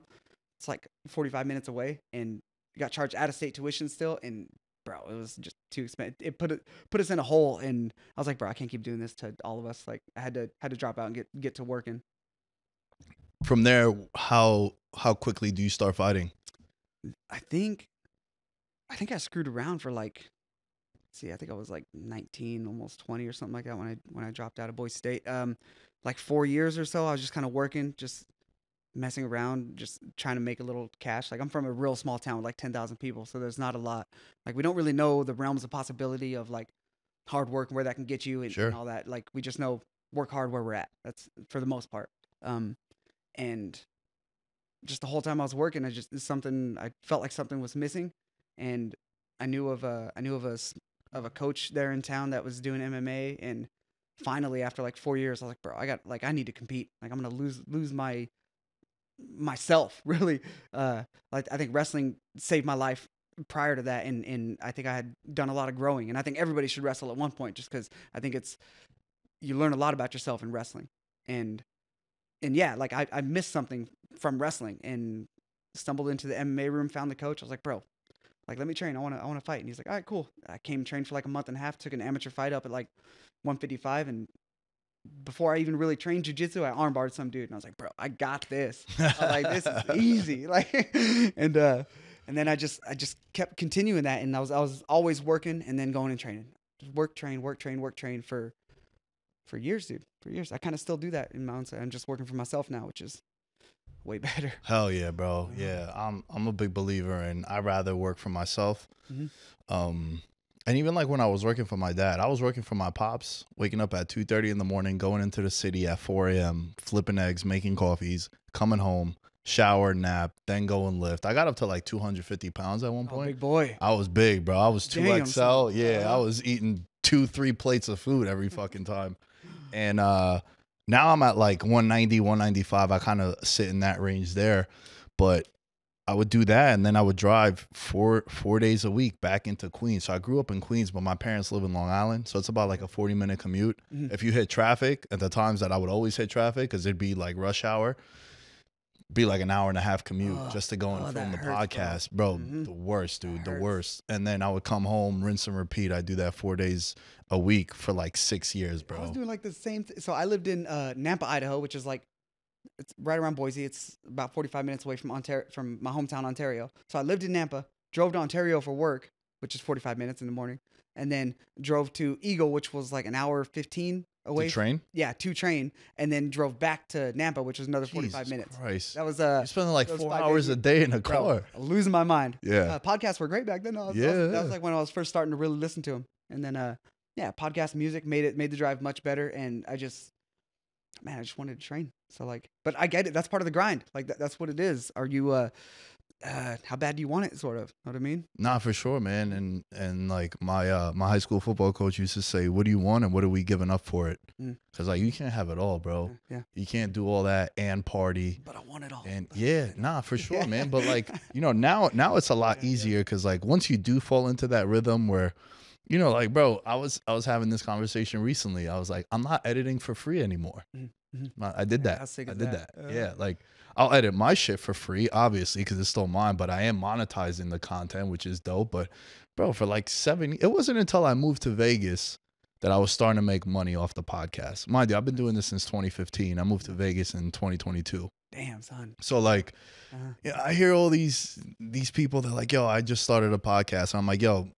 It's like forty-five minutes away. And got charged out-of-state tuition still. And bro, it was just too expensive. It put it put us in a hole, and I was like, bro, I can't keep doing this to all of us. Like, I had to had to drop out and get get to working. From there, how how quickly do you start fighting? I think, I think I screwed around for like, let's see, I think I was like nineteen, almost twenty, or something like that when I when I dropped out of Boise State. Um, like four years or so, I was just kind of working, just messing around, just trying to make a little cash. Like, I'm from a real small town with like ten thousand people, so there's not a lot. Like, we don't really know the realms of possibility of like hard work and where that can get you and, sure. and all that. Like, we just know work hard where we're at. That's for the most part. Um, and just the whole time I was working, I just something I felt like something was missing, and I knew of a I knew of a of a coach there in town that was doing M M A, and finally after like four years, I was like, bro, I got like I need to compete. Like, I'm gonna lose lose my myself really uh like I think wrestling saved my life prior to that, and and I think I had done a lot of growing, and I think everybody should wrestle at one point, just because I think it's you learn a lot about yourself in wrestling, and and yeah like I, I missed something from wrestling and stumbled into the M M A room, found the coach. I was like, bro, like, let me train. I want to I want to fight. And he's like, all right, cool. I came trained for like a month and a half, took an amateur fight up at like one fifty-five, and before I even really trained jiu-jitsu, I armbarred some dude, and I was like, bro, I got this. I like, this is easy. Like, and uh, and then I just I just kept continuing that, and I was I was always working and then going and training, just work train work train work train for for years, dude, for years. I kind of still do that in my own. I'm just working for myself now, which is way better. Hell yeah, bro. Yeah, I'm I'm a big believer, and I rather work for myself. Mm-hmm. Um. And even like when I was working for my dad, I was working for my pops, waking up at two thirty in the morning, going into the city at four a m, flipping eggs, making coffees, coming home, shower, nap, then go and lift. I got up to like two hundred fifty pounds at one point. Oh, big boy. I was big, bro. I was two X L. Yeah, I was eating two, three plates of food every fucking time. And uh, now I'm at like one ninety, one ninety-five. I kind of sit in that range there. But I would do that, and then I would drive four four days a week back into Queens. So I grew up in Queens, but my parents live in Long Island, so it's about like a forty minute commute. Mm-hmm. If you hit traffic at the times that I would always hit traffic, because it'd be like rush hour, be like an hour and a half commute oh, just to go and oh, film the hurts, podcast, bro. bro mm-hmm. The worst, dude, the worst. And then I would come home, rinse and repeat. I do that four days a week for like six years, bro. I was doing like the same. Th so I lived in uh, Nampa, Idaho, which is like. It's right around Boise. It's about forty-five minutes away from Ontario, from my hometown, Ontario. So I lived in Nampa, drove to Ontario for work, which is forty-five minutes in the morning, and then drove to Eagle, which was like an hour fifteen away. To train? From, yeah, to train, and then drove back to Nampa, which was another forty-five minutes. Christ. That was uh, you spending like four hours a day in a car. Bro, losing my mind. Yeah. Uh, podcasts were great back then. I was, yeah. I was, that was like when I was first starting to really listen to them, and then uh, yeah, podcast music made it made the drive much better, and I just. Man, I just wanted to train. So like, but I get it. That's part of the grind. Like that, that's what it is. Are you, uh, uh, how bad do you want it? Sort of, know what I mean? Nah, for sure, man. And, and like my, uh, my high school football coach used to say, what do you want? And what are we giving up for it? Mm. Cause like, you can't have it all, bro. Yeah, yeah. You can't do all that and party, but I want it all. And yeah, nah, for sure, yeah. man. But like, you know, now, now it's a lot yeah, easier. Yeah. Cause like once you do fall into that rhythm where you know, like, bro, I was I was having this conversation recently. I was like, I'm not editing for free anymore. Mm-hmm. I did that. I did that. that. Uh, yeah, like I'll edit my shit for free, obviously, because it's still mine. But I am monetizing the content, which is dope. But bro, for like seven, it wasn't until I moved to Vegas that I was starting to make money off the podcast. Mind you, I've been doing this since twenty fifteen. I moved to Vegas in twenty twenty-two. Damn, son. So like, uh-huh. yeah, I hear all these these people that like, yo, I just started a podcast. And I'm like, yo,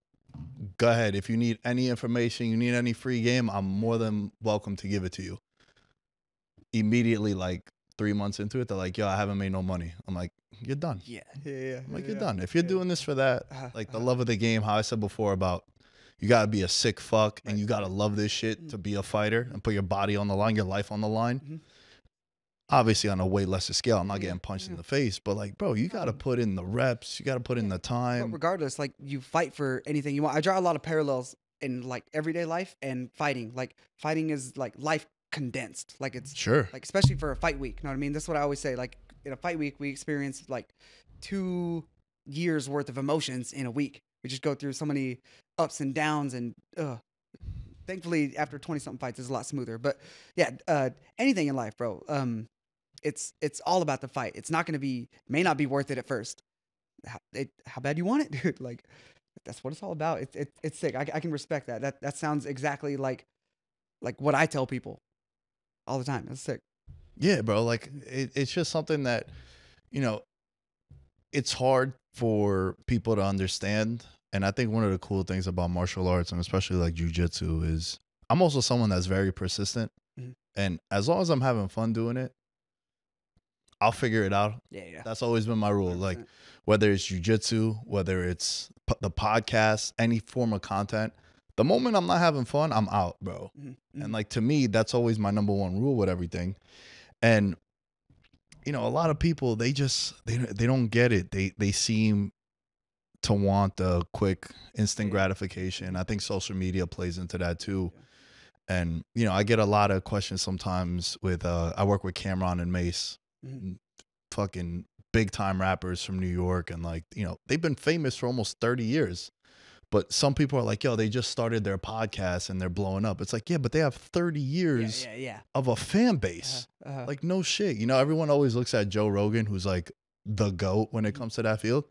go ahead. If you need any information, you need any free game, I'm more than welcome to give it to you. Immediately, like three months into it, they're like, yo, I haven't made no money. I'm like, you're done. Yeah, yeah, yeah. I'm like, yeah, you're done. If you're yeah. doing this for that, uh-huh. like the uh-huh. love of the game, how I said before about you got to be a sick fuck right. and you got to love this shit to be a fighter and put your body on the line, your life on the line. Mm-hmm. Obviously on a way lesser scale. I'm not getting punched yeah. in the face, but like, bro, you got to put in the reps. You got to put in the time. But regardless, like you fight for anything you want. I draw a lot of parallels in like everyday life and fighting. Like fighting is like life condensed. Like it's sure. like, especially for a fight week. You know what I mean? That's what I always say. Like in a fight week, we experience like two years worth of emotions in a week. We just go through so many ups and downs and uh, thankfully after twenty something fights it's a lot smoother. But yeah, uh, anything in life, bro. Um, It's it's all about the fight. It's not going to be, may not be worth it at first. How, it, how bad you want it, dude? Like, that's what it's all about. It, it, it's sick. I, I can respect that. That that sounds exactly like like what I tell people all the time. That's sick. Yeah, bro. Like, it, it's just something that, you know, it's hard for people to understand. And I think one of the cool things about martial arts and especially like jiu-jitsu is I'm also someone that's very persistent. Mm-hmm. And as long as I'm having fun doing it, I'll figure it out. Yeah, yeah. That's always been my rule. one hundred percent. Like whether it's jiu-jitsu, whether it's p the podcast, any form of content, the moment I'm not having fun, I'm out, bro. Mm-hmm. And like to me, that's always my number one rule with everything. And you know, a lot of people, they just they they don't get it. They they seem to want the quick instant yeah. gratification. I think social media plays into that too. Yeah. And you know, I get a lot of questions sometimes with uh I work with Cameron and Mace. Mm-hmm. Fucking big time rappers from New York, and like, you know, they've been famous for almost thirty years, but some people are like, yo, they just started their podcast and they're blowing up. It's like, yeah, but they have thirty years yeah, yeah, yeah. of a fan base. Uh-huh, uh-huh. Like no shit, you know, everyone always looks at Joe Rogan, who's like the GOAT when it mm-hmm. comes to that field.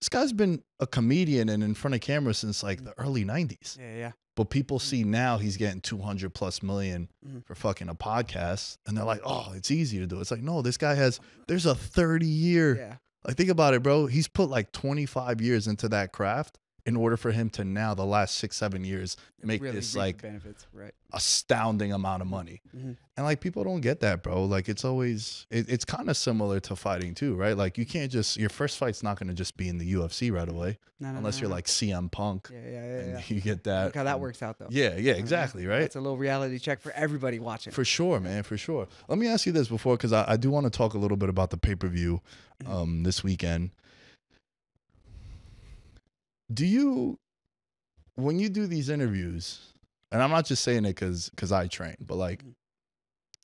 This guy's been a comedian and in front of camera since like mm-hmm. the early nineties. Yeah, yeah. But people see now he's getting two hundred plus million mm-hmm. for fucking a podcast. And they're like, oh, it's easy to do. It's like, no, this guy has, there's a thirty year. Yeah. Like, think about it, bro. He's put like twenty-five years into that craft in order for him to now, the last six, seven years, make really this like benefits. Right. Astounding amount of money. Mm-hmm. And like, people don't get that, bro. Like, it's always, it, it's kind of similar to fighting too, right? Like, you can't just, your first fight's not going to just be in the U F C right away. No, no, unless no, you're no. like C M Punk. Yeah, yeah, yeah. And yeah. you get that. Look how that works out though. Yeah, yeah, exactly, right? It's a little reality check for everybody watching. For sure, man, for sure. Let me ask you this before, because I, I do want to talk a little bit about the pay-per-view um, this weekend. Do you, when you do these interviews, and I'm not just saying it because because I train, but like,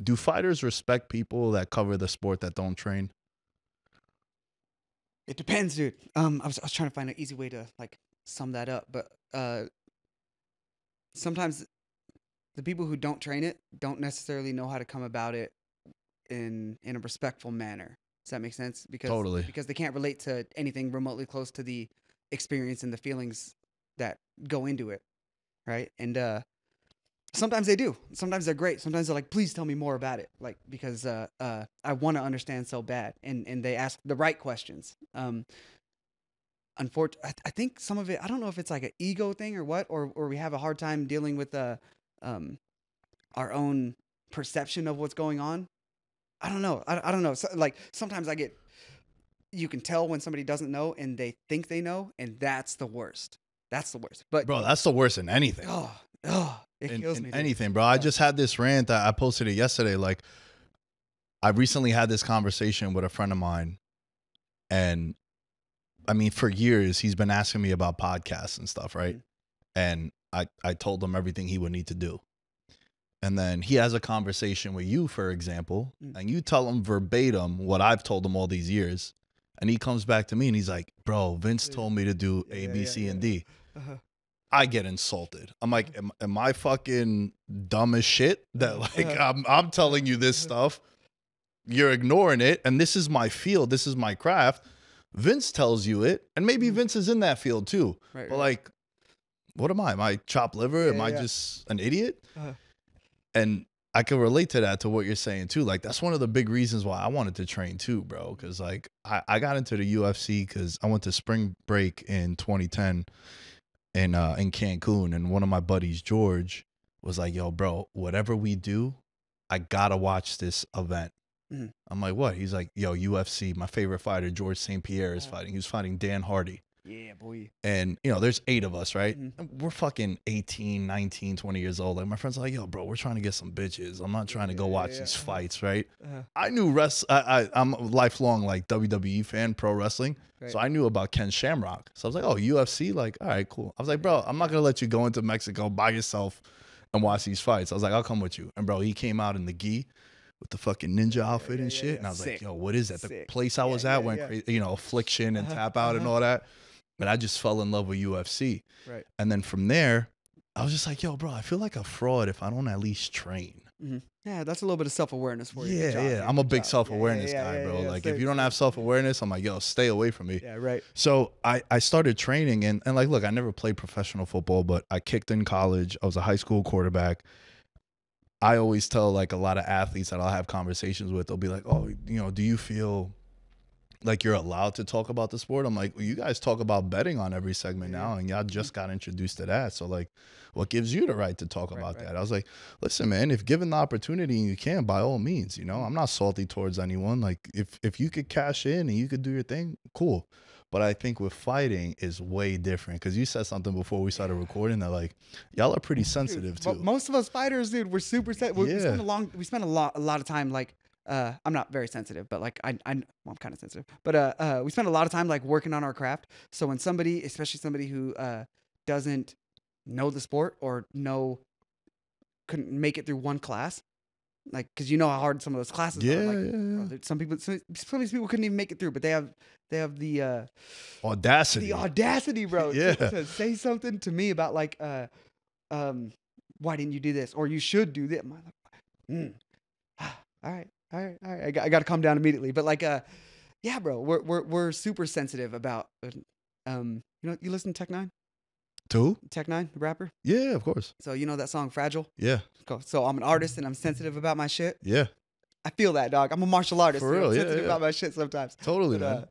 do fighters respect people that cover the sport that don't train? It depends, dude. Um, I was, I was trying to find an easy way to like sum that up, but uh, sometimes the people who don't train it don't necessarily know how to come about it in in a respectful manner. Does that make sense? Because totally. Because they can't relate to anything remotely close to the experience and the feelings that go into it, right? And uh sometimes they do, sometimes they're great, sometimes they're like, please tell me more about it, like, because uh uh I want to understand so bad, and and they ask the right questions. um unfortunately I, th I think some of it, I don't know if it's like an ego thing or what, or or we have a hard time dealing with uh um our own perception of what's going on. I don't know. I, I don't know. So, like, sometimes I get, you can tell when somebody doesn't know and they think they know, and that's the worst. That's the worst. But bro, that's the worst in anything. Oh, oh it in, kills in me. Dude. Anything, bro. I just had this rant. I posted it yesterday. Like, I recently had this conversation with a friend of mine, and I mean, for years he's been asking me about podcasts and stuff, right? Mm-hmm. And I I told him everything he would need to do. And then he has a conversation with you, for example, mm-hmm. and you tell him verbatim what I've told him all these years. And he comes back to me and he's like, bro, Vince yeah. told me to do A, yeah, B, yeah, C, yeah. and D. Uh-huh. I get insulted. I'm like, am, am I fucking dumb as shit that like I'm, I'm telling you this stuff, you're ignoring it, and this is my field, this is my craft. Vince tells you it, and maybe Vince is in that field too. Right, but right. like, what am I? Am I chopped liver? Yeah, am yeah. I just an idiot? Uh-huh. And I can relate to that, to what you're saying too. Like, that's one of the big reasons why I wanted to train too, bro. Because like, I, I got into the U F C because I went to spring break in twenty ten. In, uh, in Cancun, and one of my buddies, George, was like, yo, bro, whatever we do, I gotta watch this event. Mm-hmm. I'm like, what? He's like, yo, U F C, my favorite fighter, George Saint Pierre, is yeah. fighting. He was fighting Dan Hardy. Yeah, boy. And, you know, there's eight of us, right? Mm-hmm. We're fucking eighteen, nineteen, twenty years old. Like, my friend's like, yo, bro, we're trying to get some bitches. I'm not trying to go yeah, watch yeah. these fights, right? Uh-huh. I knew rest. I, I, I'm a lifelong, like, W W E fan, pro wrestling. Right. So I knew about Ken Shamrock. So I was like, oh, U F C? Like, all right, cool. I was like, bro, I'm not going to let you go into Mexico by yourself and watch these fights. I was like, I'll come with you. And, bro, he came out in the gi with the fucking ninja outfit yeah, and yeah, shit. Yeah. And I was Sick. like, yo, what is that? The Sick. place I was yeah, at yeah, went yeah. crazy, you know, Affliction and uh-huh, Tap Out uh-huh. and all that. But I just fell in love with U F C. Right. And then from there, I was just like, yo, bro, I feel like a fraud if I don't at least train. Mm-hmm. Yeah, that's a little bit of self-awareness for you. Yeah, job, yeah. I'm a big self-awareness yeah, yeah, guy, yeah, bro. Yeah, yeah, like, so if you don't have self-awareness, I'm like, yo, stay away from me. Yeah, right. So I, I started training. And, and, like, look, I never played professional football, but I kicked in college. I was a high school quarterback. I always tell, like, a lot of athletes that I'll have conversations with, they'll be like, oh, you know, do you feel like you're allowed to talk about the sport? I'm like, well, you guys talk about betting on every segment yeah. now, and y'all just got introduced to that. So, like, what gives you the right to talk right, about right. that? I was like, listen, man, if given the opportunity and you can, by all means, you know, I'm not salty towards anyone. Like, if, if you could cash in and you could do your thing, cool. But I think with fighting is way different, because you said something before we started recording that, like, y'all are pretty sensitive dude, too. Most of us fighters, dude, we're super sensitive. Yeah. We spend a long, we spend a lot, a lot of time like. Uh, I'm not very sensitive, but like I, I well, I'm kind of sensitive, but uh, uh, we spend a lot of time like working on our craft. So when somebody, especially somebody who uh, doesn't know the sport or know, couldn't make it through one class, like, because you know how hard some of those classes yeah, are. Like, yeah, yeah. Some people, some, some of these people couldn't even make it through, but they have, they have the uh, audacity, the audacity, bro, yeah. to, to say something to me about like, uh, um, why didn't you do this, or you should do that? Mm. All right. All right, all right. I got, I got to calm down immediately. But like, uh, yeah, bro, we're we're we're super sensitive about, um, you know, you listen to Tech Nine, to who? Tech Nine, the rapper. Yeah, of course. So you know that song "Fragile." Yeah. Cool. So I'm an artist and I'm sensitive about my shit. Yeah. I feel that, dog. I'm a martial artist. For real, I'm yeah. Sensitive yeah. about my shit sometimes. Totally, but, man. Uh,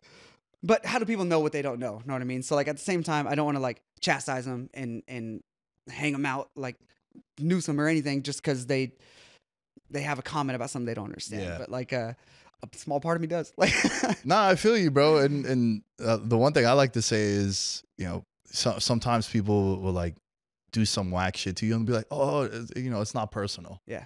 but how do people know what they don't know? You know what I mean? So like at the same time, I don't want to like chastise them and and hang them out like noose them or anything just because they. They have a comment about something they don't understand, yeah. but like uh, a small part of me does. Like, nah, I feel you, bro. And and uh, the one thing I like to say is, you know, so, sometimes people will like do some whack shit to you and be like, oh, you know, it's not personal. Yeah.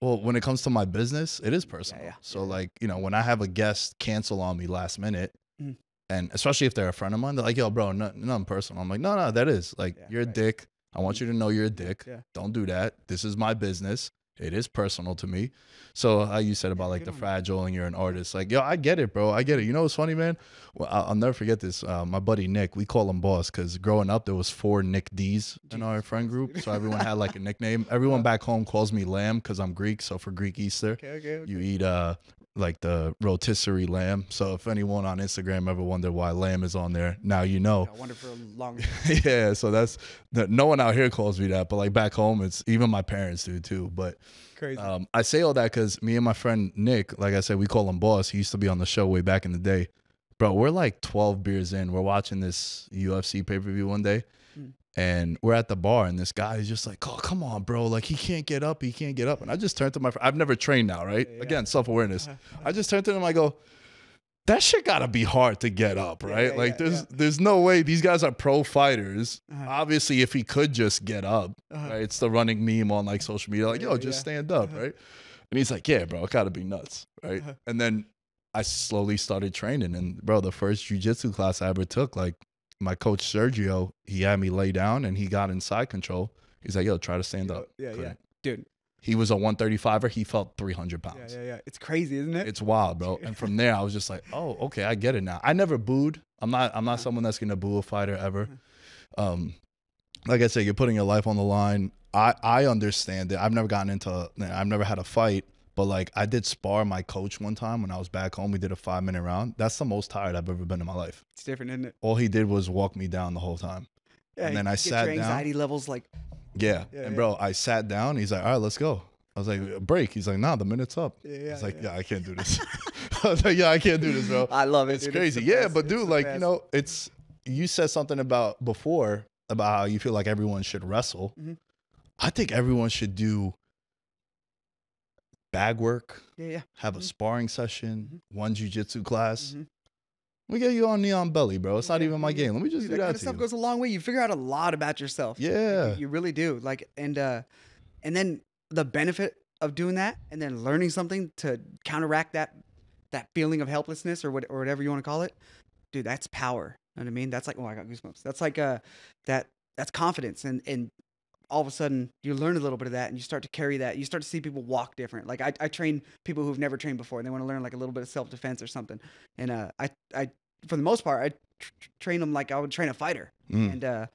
Well, when it comes to my business, it is personal. Yeah, yeah. So yeah. like, you know, when I have a guest cancel on me last minute, mm. and especially if they're a friend of mine, they're like, yo, bro, no, nothing personal. I'm like, no, no, that is like, yeah, you're right. a dick. I want you to know you're a dick. Yeah. Don't do that. This is my business. It is personal to me. So how you said about like the fragile and you're an artist, like, yo, I get it, bro. I get it. You know what's funny, man? Well, I'll never forget this. Uh, my buddy Nick, we call him Boss because growing up there was four Nick D's in our friend group. So everyone had like a nickname. Everyone back home calls me Lamb because I'm Greek. So for Greek Easter, okay, okay, okay. you eat uh, like the rotisserie lamb. So if anyone on Instagram ever wondered why Lamb is on there, now you know. I wonder for a long time. Yeah, so that's, no one out here calls me that. But like back home, it's even my parents do too. But crazy. Um, I say all that because me and my friend Nick, like I said, we call him Boss. He used to be on the show way back in the day. Bro, we're like twelve beers in. We're watching this U F C pay-per-view one day, mm. and we're at the bar, and this guy is just like, oh, come on, bro. Like, he can't get up. He can't get up. And I just turned to my friend. I've never trained now, right? Yeah, yeah. Again, self-awareness. I just turned to him. I go, that shit got to be hard to get up, right? Yeah, yeah, like, there's yeah. there's no way. These guys are pro fighters. Uh-huh. Obviously, if he could just get up, uh-huh. right? It's the running meme on, like, social media. Like, yo, yeah, just yeah. stand up, uh-huh. right? And he's like, yeah, bro, it got to be nuts, right? Uh-huh. And then I slowly started training. And, bro, the first jiu-jitsu class I ever took, like, my coach Sergio, he had me lay down, and he got inside control. He's like, yo, try to stand up. Yeah, Couldn't. yeah. Dude. He was a one thirty-fiver. He felt three hundred pounds. Yeah, yeah, yeah. It's crazy, isn't it? It's wild, bro. And from there, I was just like, oh, okay, I get it now. I never booed. I'm not I'm not someone that's going to boo a fighter ever. Um, like I said, you're putting your life on the line. I, I understand it. I've never gotten into, I've never had a fight, but like I did spar my coach one time when I was back home. We did a five minute round. That's the most tired I've ever been in my life. It's different, isn't it? All he did was walk me down the whole time. Yeah, and then I sat down. Anxiety levels like. Yeah. yeah and yeah. Bro, I sat down. He's like, all right, let's go. I was like, break. He's like, nah, the minute's up. Yeah, yeah, He's like, yeah. yeah, I can't do this. I was like, yeah, I can't do this, bro. I love it. It's dude. crazy. It's yeah, best. but dude, it's like, you know, it's, you said something about before about how you feel like everyone should wrestle. Mm-hmm. I think everyone should do bag work. Yeah, yeah. Have mm-hmm. a sparring session, mm-hmm. one jiu-jitsu class. Mm-hmm. We get you on neon belly, bro. It's not yeah, even my game. Let me just dude, do that. That kind of stuff you. goes a long way. You figure out a lot about yourself. Yeah, you, you really do. Like, and uh, and then the benefit of doing that, and then learning something to counteract that that feeling of helplessness or what or whatever you want to call it, dude. That's power. You know what I mean? That's like, oh, I got goosebumps. That's like uh, that that's confidence, and and all of a sudden you learn a little bit of that, and you start to carry that. You start to see people walk different. Like I, I train people who've never trained before, and they want to learn like a little bit of self-defense or something. And uh, I, I, for the most part, I tr train them like I would train a fighter. Mm. And uh,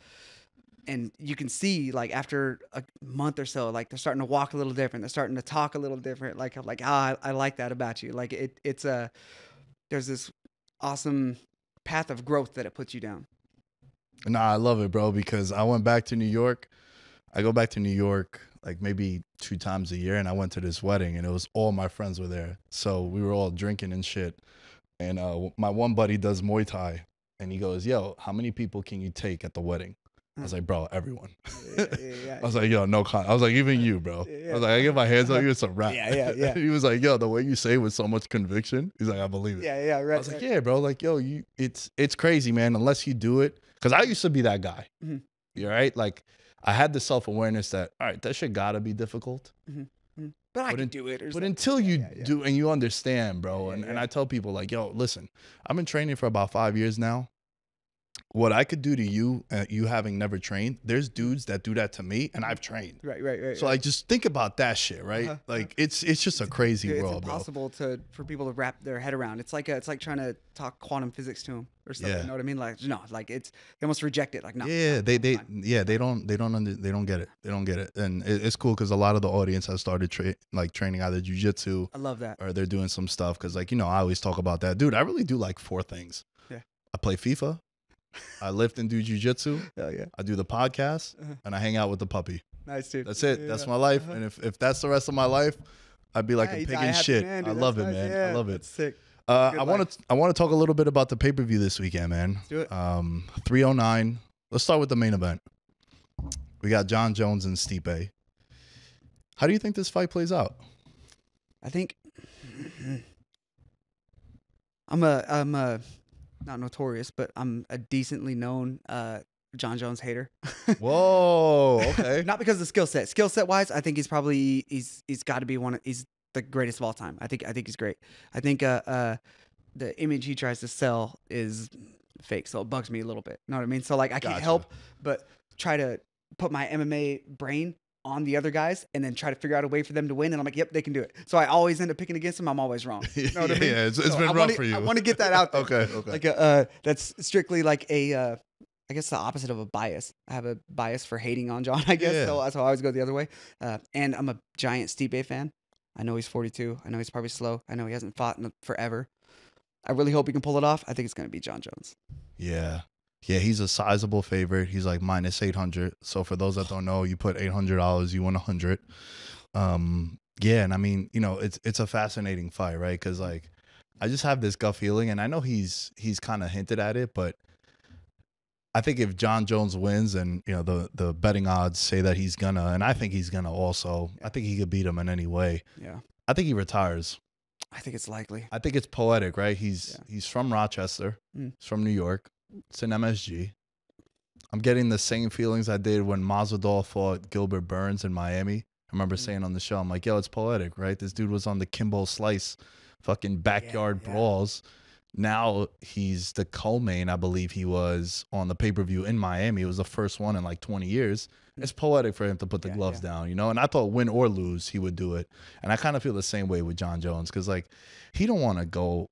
and you can see like after a month or so, like they're starting to walk a little different. They're starting to talk a little different. Like like ah, I, I like that about you. Like it, it's a uh, there's this awesome path of growth that it puts you down. Nah, I love it, bro. Because I went back to New York. I go back to New York like maybe two times a year, and I went to this wedding, and it was all my friends were there. So we were all drinking and shit. And uh, my one buddy does Muay Thai, and he goes, yo, how many people can you take at the wedding? I was like, bro, everyone. Yeah, yeah, yeah. I was like, yo, no con. I was like, even you, bro. Yeah, yeah. I was like, I get my hands on you, it's a wrap. Yeah, yeah, yeah. He was like, yo, the way you say it with so much conviction, he's like, I believe it. Yeah, yeah, right. I was right. like, yeah, bro, like, yo, you, it's it's crazy, man, unless you do it. Because I used to be that guy, mm-hmm. you right? Like, I had the self-awareness that, all right, that shit gotta be difficult. Mm-hmm. But I but can in, do it. Or but something. until you yeah, yeah, yeah. do and you understand, bro. Yeah, and, yeah. and I tell people like, yo, listen, I've been training for about five years now. What I could do to you, uh, you having never trained, there's dudes that do that to me, and I've trained. Right, right, right. So I right. like, just think about that shit, right? Uh-huh. Like it's it's just it's, a crazy it's world, impossible bro. to for people to wrap their head around. It's like a, it's like trying to talk quantum physics to them or something. Yeah. You know what I mean? Like no, like it's they almost reject it. Like no. Yeah, no, they no, they no. yeah they don't they don't under, they don't get it. They don't get it, and it, it's cool because a lot of the audience has started tra like training either jiu-jitsu. I love that. Or they're doing some stuff because like you know I always talk about that, dude. I really do like four things. Yeah. I play FIFA. I lift and do jujitsu. Hell yeah. I do the podcast, uh-huh. and I hang out with the puppy. Nice, dude. That's it. Yeah. That's my life. Uh-huh. And if, if that's the rest of my life, I'd be like yeah, a pig in shit. Man, dude, I love it, nice. man. Yeah, I love it. That's sick. That's uh, I want to I want to talk a little bit about the pay-per-view this weekend, man. Let's do it. Um, three oh nine. Let's start with the main event. We got Jon Jones and Stipe. How do you think this fight plays out? I think I'm a I'm a not notorious, but I'm a decently known uh, Jon Jones hater. Whoa, okay. Not because of the skill set. Skill set wise, I think he's probably he's he's got to be one of he's the greatest of all time. I think I think he's great. I think uh, uh, the image he tries to sell is fake, so it bugs me a little bit. You know what I mean? So like I can't gotcha. help but try to put my M M A brain on the other guys and then try to figure out a way for them to win, and I'm like, yep, they can do it. So I always end up picking against them. I'm always wrong. You know what yeah, I mean? yeah, it's, it's so been I rough wanna, for you. I want to get that out there. okay, okay. Like a, uh, that's strictly like a, uh, I guess the opposite of a bias. I have a bias for hating on Jon, I guess. Yeah. So, so I always go the other way. Uh, and I'm a giant Stipe fan. I know he's forty-two. I know he's probably slow. I know he hasn't fought in forever. I really hope he can pull it off. I think it's going to be Jon Jones. Yeah. Yeah, he's a sizable favorite. He's like minus eight hundred. So for those that don't know, you put eight hundred dollars, you win one hundred. Um, yeah, and I mean, you know, it's it's a fascinating fight, right? Because like, I just have this gut feeling, and I know he's he's kind of hinted at it, but I think if Jon Jones wins, and you know the the betting odds say that he's gonna, and I think he's gonna also. I think he could beat him in any way. Yeah, I think he retires. I think it's likely. I think it's poetic, right? He's yeah. he's from Rochester. Mm. He's from New York. It's an M S G. I'm getting the same feelings I did when Masvidal fought Gilbert Burns in Miami. I remember mm-hmm. saying on the show, I'm like, yo, it's poetic, right? This dude was on the Kimbo Slice fucking backyard yeah, yeah. brawls. Now he's the co-main, I believe he was, on the pay-per-view in Miami. It was the first one in like twenty years. It's poetic for him to put the yeah, gloves yeah. down, you know? And I thought win or lose, he would do it. And I kind of feel the same way with Jon Jones because, like, he don't want to go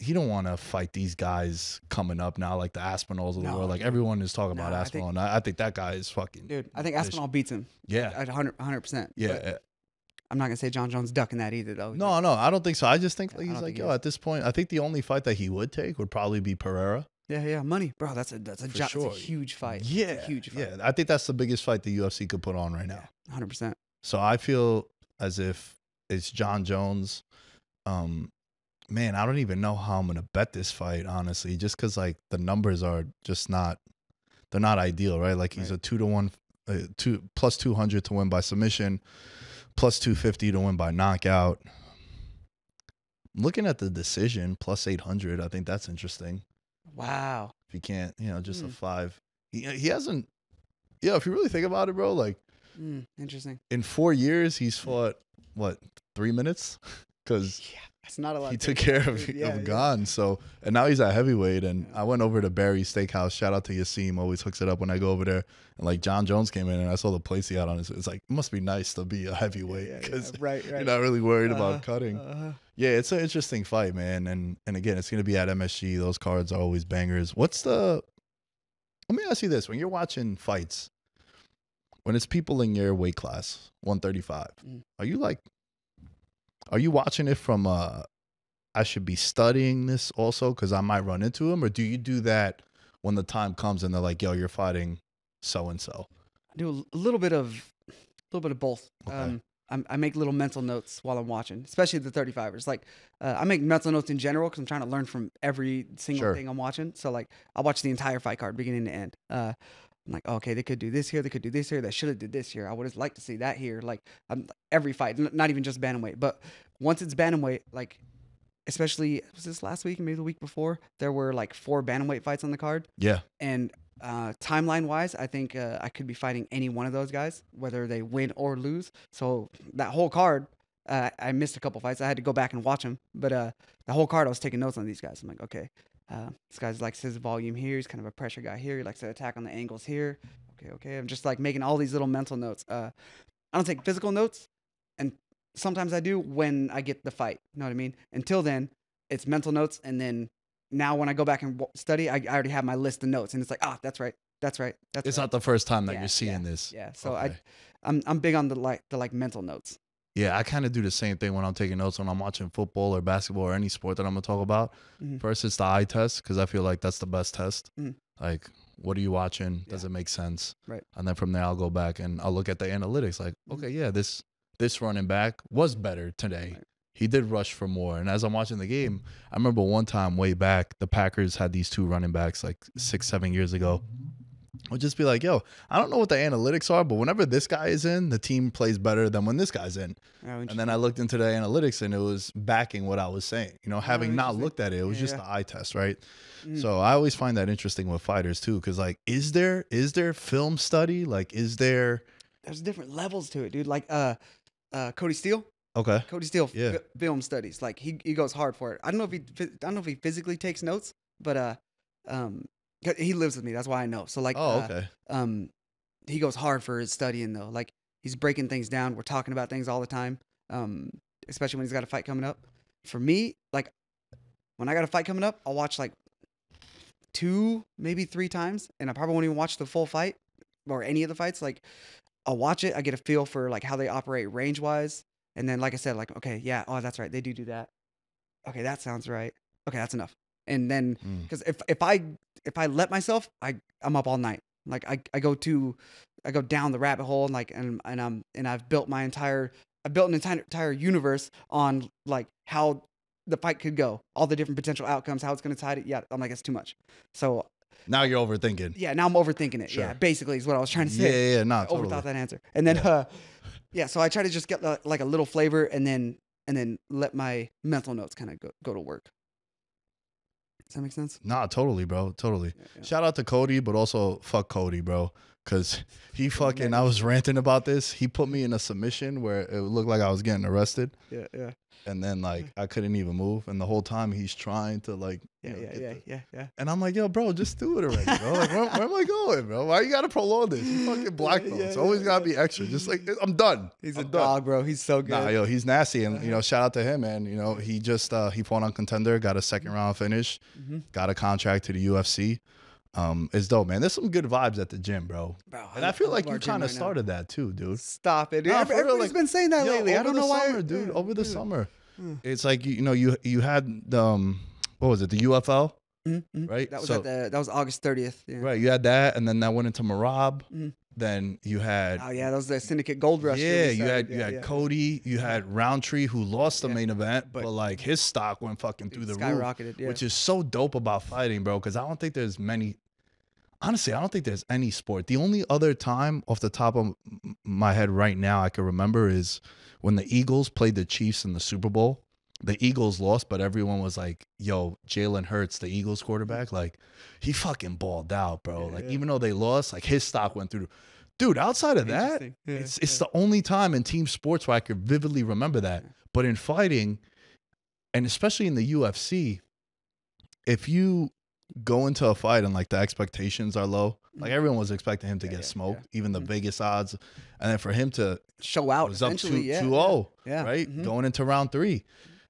he don't want to fight these guys coming up now, like the Aspinalls of the no, world. Like everyone is talking no, about Aspinall. I think, and I, I think that guy is fucking. Dude, I think Aspinall beats him. Yeah, at one hundred percent. Yeah. I'm not going to say Jon Jones ducking that either, though. No, no, I don't think so. I just think yeah, he's like, think yo, he at this point, I think the only fight that he would take would probably be Pereira. Yeah, yeah, money. Bro, that's a, that's a, jo sure. that's a huge fight. Yeah, a huge fight. Yeah, I think that's the biggest fight the U F C could put on right now. Yeah, one hundred percent. So I feel as if it's Jon Jones. Um, man, I don't even know how I'm going to bet this fight, honestly, just because, like, the numbers are just not, they're not ideal, right? Like, he's right. a two to one, uh, two, plus two hundred to win by submission. Plus two fifty to win by knockout. Looking at the decision, plus eight hundred. I think that's interesting. Wow. If you can't, you know, just mm. a five. He, he hasn't, yeah, if you really think about it, bro, like. Mm, interesting. In four years, he's fought, what, three minutes? Because yeah, that's not a lot. He took care of, yeah, of yeah. Gone. So, and now he's at heavyweight. And yeah. I went over to Barry's Steakhouse. Shout out to Yasim. Always hooks it up when I go over there. And like Jon Jones came in and I saw the place he had on his. It's like, it must be nice to be a heavyweight because yeah, yeah, yeah. right, right. you're not really worried uh, about cutting. Uh, yeah, it's an interesting fight, man. And, and again, it's going to be at M S G. Those cards are always bangers. What's the, let me ask you this. When you're watching fights, when it's people in your weight class, one thirty-five, mm. are you like, are you watching it from uh I should be studying this also because I might run into him? Or do you do that when the time comes and they're like, yo, you're fighting so-and-so? I do a little bit of a little bit of both. Okay. Um, I'm, I make little mental notes while I'm watching, especially the thirty-fivers. Like uh, I make mental notes in general because I'm trying to learn from every single sure. thing I'm watching. So like I'll watch the entire fight card beginning to end. Uh, I'm like, oh, okay, they could do this here. They could do this here. They should have did this here. I would have liked to see that here. Like I'm, every fight, n not even just bantamweight. But once it's bantamweight, like especially, was this last week and maybe the week before, there were like four bantamweight fights on the card. Yeah. And uh, timeline-wise, I think uh, I could be fighting any one of those guys, whether they win or lose. So that whole card, uh, I missed a couple fights. I had to go back and watch them. But uh, the whole card, I was taking notes on these guys. I'm like, okay. Uh, this guy likes his volume here. He's kind of a pressure guy here. He likes to attack on the angles here. Okay, okay. I'm just like making all these little mental notes. Uh, I don't take physical notes, and sometimes I do when I get the fight. You know what I mean? Until then, it's mental notes, and then now when I go back and w study, I, I already have my list of notes, and it's like, ah, oh, that's right, that's right, that's. It's right. Not the first time that yeah, you're seeing yeah, this. Yeah. So okay. I, I'm I'm big on the like the like mental notes. Yeah, I kind of do the same thing when I'm taking notes when I'm watching football or basketball or any sport that I'm going to talk about. Mm-hmm. First, it's the eye test because I feel like that's the best test. Mm. Like, what are you watching? Does yeah. it make sense? Right. And then from there, I'll go back and I'll look at the analytics. Like, okay, yeah, this this running back was better today. Right. He did rush for more. And as I'm watching the game, I remember one time way back, the Packers had these two running backs like six, seven years ago. I'll just be like, yo, I don't know what the analytics are, but whenever this guy is in, the team plays better than when this guy's in. Oh, and then I looked into the analytics and it was backing what I was saying. You know, having oh, not looked at it, it was yeah, just yeah. the eye test, right? Mm. So I always find that interesting with fighters too, because like, is there is there film study? Like, is there? There's different levels to it, dude. Like uh, uh, Cody Steele. Okay. Cody Steele yeah. film studies. Like he he goes hard for it. I don't know if he I don't know if he physically takes notes, but uh, um. he lives with me. That's why I know. So like, oh, okay. uh, um, he goes hard for his studying though. Like he's breaking things down. We're talking about things all the time. Um, especially when he's got a fight coming up. For me, like when I got a fight coming up, I'll watch like two, maybe three times. And I probably won't even watch the full fight or any of the fights. Like I'll watch it. I get a feel for like how they operate range wise. And then, like I said, like, okay, yeah. Oh, that's right. They do do that. Okay. That sounds right. Okay. That's enough. And then, because mm. if, if I, if I let myself, I, I'm up all night. Like I, I go to, I go down the rabbit hole and like, and, and I'm, and I've built my entire, I built an entire, entire universe on like how the fight could go, all the different potential outcomes, how it's going to tie it. Yeah. I'm like, it's too much. So now you're overthinking. Yeah. Now I'm overthinking it. Sure. Yeah. Basically is what I was trying to say. Yeah. yeah no, I totally. Overthought that answer. And then, yeah. uh, yeah. So I try to just get the, like a little flavor and then, and then let my mental notes kind of go, go to work. Does that make sense? Nah, totally, bro. Totally. Yeah, yeah. Shout out to Cody, but also fuck Cody, bro. Because he fucking, I was ranting about this. He put me in a submission where it looked like I was getting arrested. Yeah, yeah. And then, like, I couldn't even move. And the whole time he's trying to, like, yeah, you know, yeah, yeah, the... yeah, yeah. And I'm like, yo, bro, just do it already, bro. Like, where, where am I going, bro? Why you got to prolong this? You fucking black belt. Yeah, it's yeah, always yeah, got to yeah. be extra. Just like, I'm done. He's I'm a done. dog, bro. He's so good. Nah, yo, he's nasty. And, you know, shout out to him, man. You know, he just, uh, he fought on Contender, got a second round finish, mm-hmm. got a contract to the U F C. Um, it's dope, man. There's some good vibes at the gym, bro. Bro, and I, I feel like you kind of right started now. that too, dude. Stop it. Dude. Nah, Everybody's like, been saying that yo, lately. I don't know why, summer, dude. Over the dude. summer, mm. it's like you know you you had the um, what was it? The U F L, mm-hmm. right? That was so, at the, that was August thirtieth. Yeah. Right, you had that, and then that went into Marab. Mm-hmm. Then you had oh yeah, that was the Syndicate Gold Rush. Yeah, you had yeah, you had yeah. Cody, you had Roundtree, who lost the yeah, main event, but, but like his stock went fucking through the skyrocketed, roof, yeah. which is so dope about fighting, bro. Because I don't think there's many. Honestly, I don't think there's any sport. The only other time off the top of my head right now I can remember is when the Eagles played the Chiefs in the Super Bowl. The Eagles lost, but everyone was like, yo, Jalen Hurts, the Eagles quarterback, like, he fucking balled out, bro. Yeah, like, yeah. even though they lost, like, his stock went through. Dude, outside of that, yeah, it's, it's yeah. the only time in team sports where I could vividly remember that. Yeah. But in fighting, and especially in the U F C, if you... go into a fight and like the expectations are low, like everyone was expecting him to yeah, get yeah, smoked, yeah. even the mm-hmm. Vegas odds, and then for him to show out was up two, yeah, two oh, yeah, right, mm-hmm. going into round three,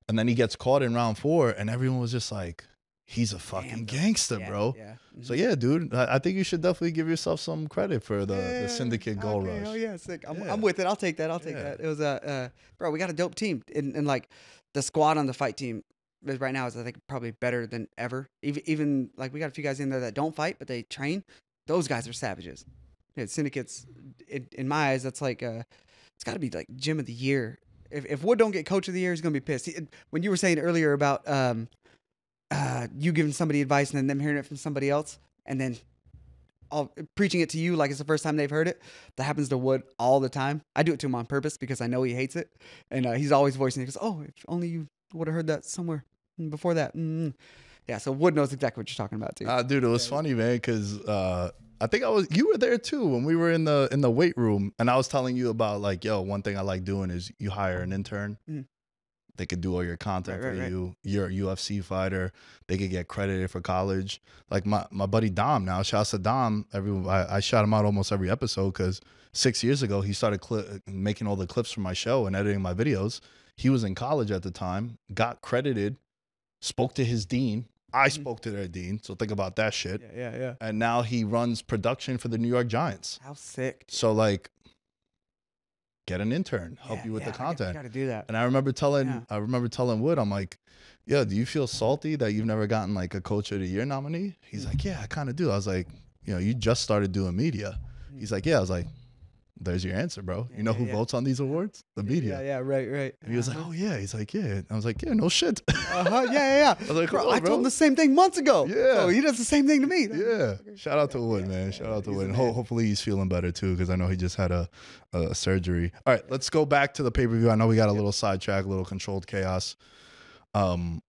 and then he gets caught in round four, and everyone was just like, "He's a fucking Damn, gangster, yeah, bro." Yeah. Mm-hmm. So yeah, dude, I, I think you should definitely give yourself some credit for the, yeah, the Syndicate Gold okay, Rush. Oh yeah, sick. I'm, yeah. I'm with it. I'll take that. I'll take yeah. that. It was a uh, uh, bro. We got a dope team, and, and like the squad on the fight team. Right now is I think probably better than ever. Even even like we got a few guys in there that don't fight but they train. Those guys are savages. You know, syndicates, in, in my eyes, that's like uh, it's got to be like gym of the year. If if Wood don't get coach of the year, he's gonna be pissed. He, when you were saying earlier about um, uh, you giving somebody advice and then them hearing it from somebody else and then all preaching it to you like it's the first time they've heard it, that happens to Wood all the time. I do it to him on purpose because I know he hates it, and uh, he's always voicing it. He goes, "Oh, if only you would have heard that somewhere." Before that, mm. yeah. So Wood knows exactly what you're talking about, too. Uh, dude, it was yeah. funny, man, because uh, I think I was you were there too when we were in the in the weight room, and I was telling you about like, yo, one thing I like doing is you hire an intern, mm. they could do all your content right, for right, you. Right. You're a U F C fighter, they could get credited for college. Like my my buddy Dom now, shout out to Dom. Every I, I shout him out almost every episode because six years ago he started cli making all the clips for my show and editing my videos. He was in college at the time, got credited. Spoke to his dean. I spoke to their dean. So think about that shit. Yeah, yeah, yeah. And now he runs production for the New York Giants. How sick. Dude. So like, get an intern, help yeah, you with yeah, the content. I gotta do that. And I remember telling, yeah. I remember telling Wood, I'm like, yeah, do you feel salty that you've never gotten like a Coach of the Year nominee? He's like, yeah, I kind of do. I was like, you know, you just started doing media. He's like, yeah. I was like, there's your answer, bro. You know yeah, who yeah. votes on these awards? The media. Yeah, yeah, right, right. And he was uh-huh. like, oh, yeah. He's like, yeah. And I was like, yeah, no shit. uh-huh. Yeah, yeah, yeah. I was like, bro, on, I bro. told him the same thing months ago. Yeah. So he does the same thing to me. Yeah. Shout out to Wood, yeah, man. Yeah, Shout yeah, out to Wood. And ho hopefully he's feeling better, too, because I know he just had a, a surgery. All right, let's go back to the pay-per-view. I know we got a little sidetrack, a little controlled chaos. Um,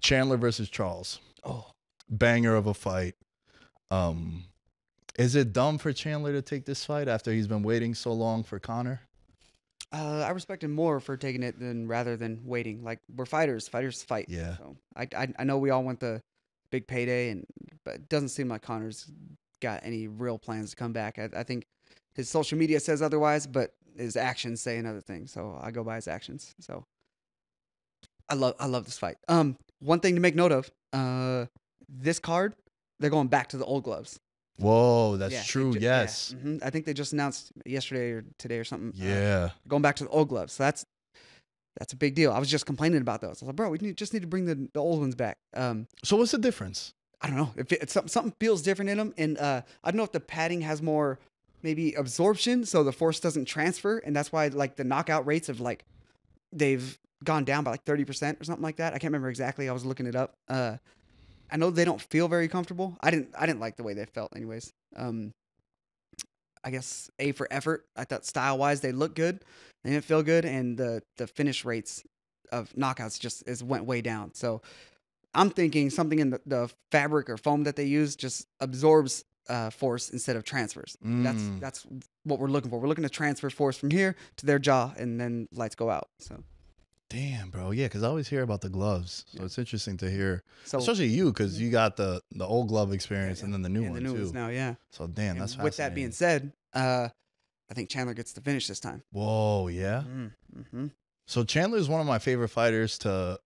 Chandler versus Charles. Oh. Banger of a fight. Um... Is it dumb for Chandler to take this fight after he's been waiting so long for Connor? Uh, I respect him more for taking it than rather than waiting. Like we're fighters, fighters fight. Yeah. So I, I I know we all want the big payday, and but it doesn't seem like Connor's got any real plans to come back. I, I think his social media says otherwise, but his actions say another thing. So I go by his actions. So I love I love this fight. Um, one thing to make note of: uh, this card, they're going back to the old gloves. Whoa, that's yeah, true. Just, yes, yeah. mm-hmm. I think they just announced yesterday or today or something. Yeah, uh, going back to the old gloves. So that's that's a big deal. I was just complaining about those. I was like, bro, we need, just need to bring the, the old ones back. Um, so what's the difference? I don't know. If it, something something feels different in them, and uh, I don't know if the padding has more maybe absorption, so the force doesn't transfer, and that's why like the knockout rates have like they've gone down by like thirty percent or something like that. I can't remember exactly. I was looking it up. Uh, I know they don't feel very comfortable. I didn't. I didn't like the way they felt, anyways. Um, I guess A for effort. I thought style wise they looked good, they didn't feel good, and the the finish rates of knockouts just is went way down. So I'm thinking something in the, the fabric or foam that they use just absorbs uh, force instead of transfers. Mm. That's that's what we're looking for. We're looking to transfer force from here to their jaw, and then lights go out. So Damn, bro. Yeah, because I always hear about the gloves. So yeah. It's interesting to hear, so, especially you, because you got the the old glove experience yeah, yeah. and then the new and one the new too. Now, yeah. So damn, and that's fascinating. With that being said, uh, I think Chandler gets the finish this time. Whoa, yeah. Mm-hmm. So Chandler is one of my favorite fighters to.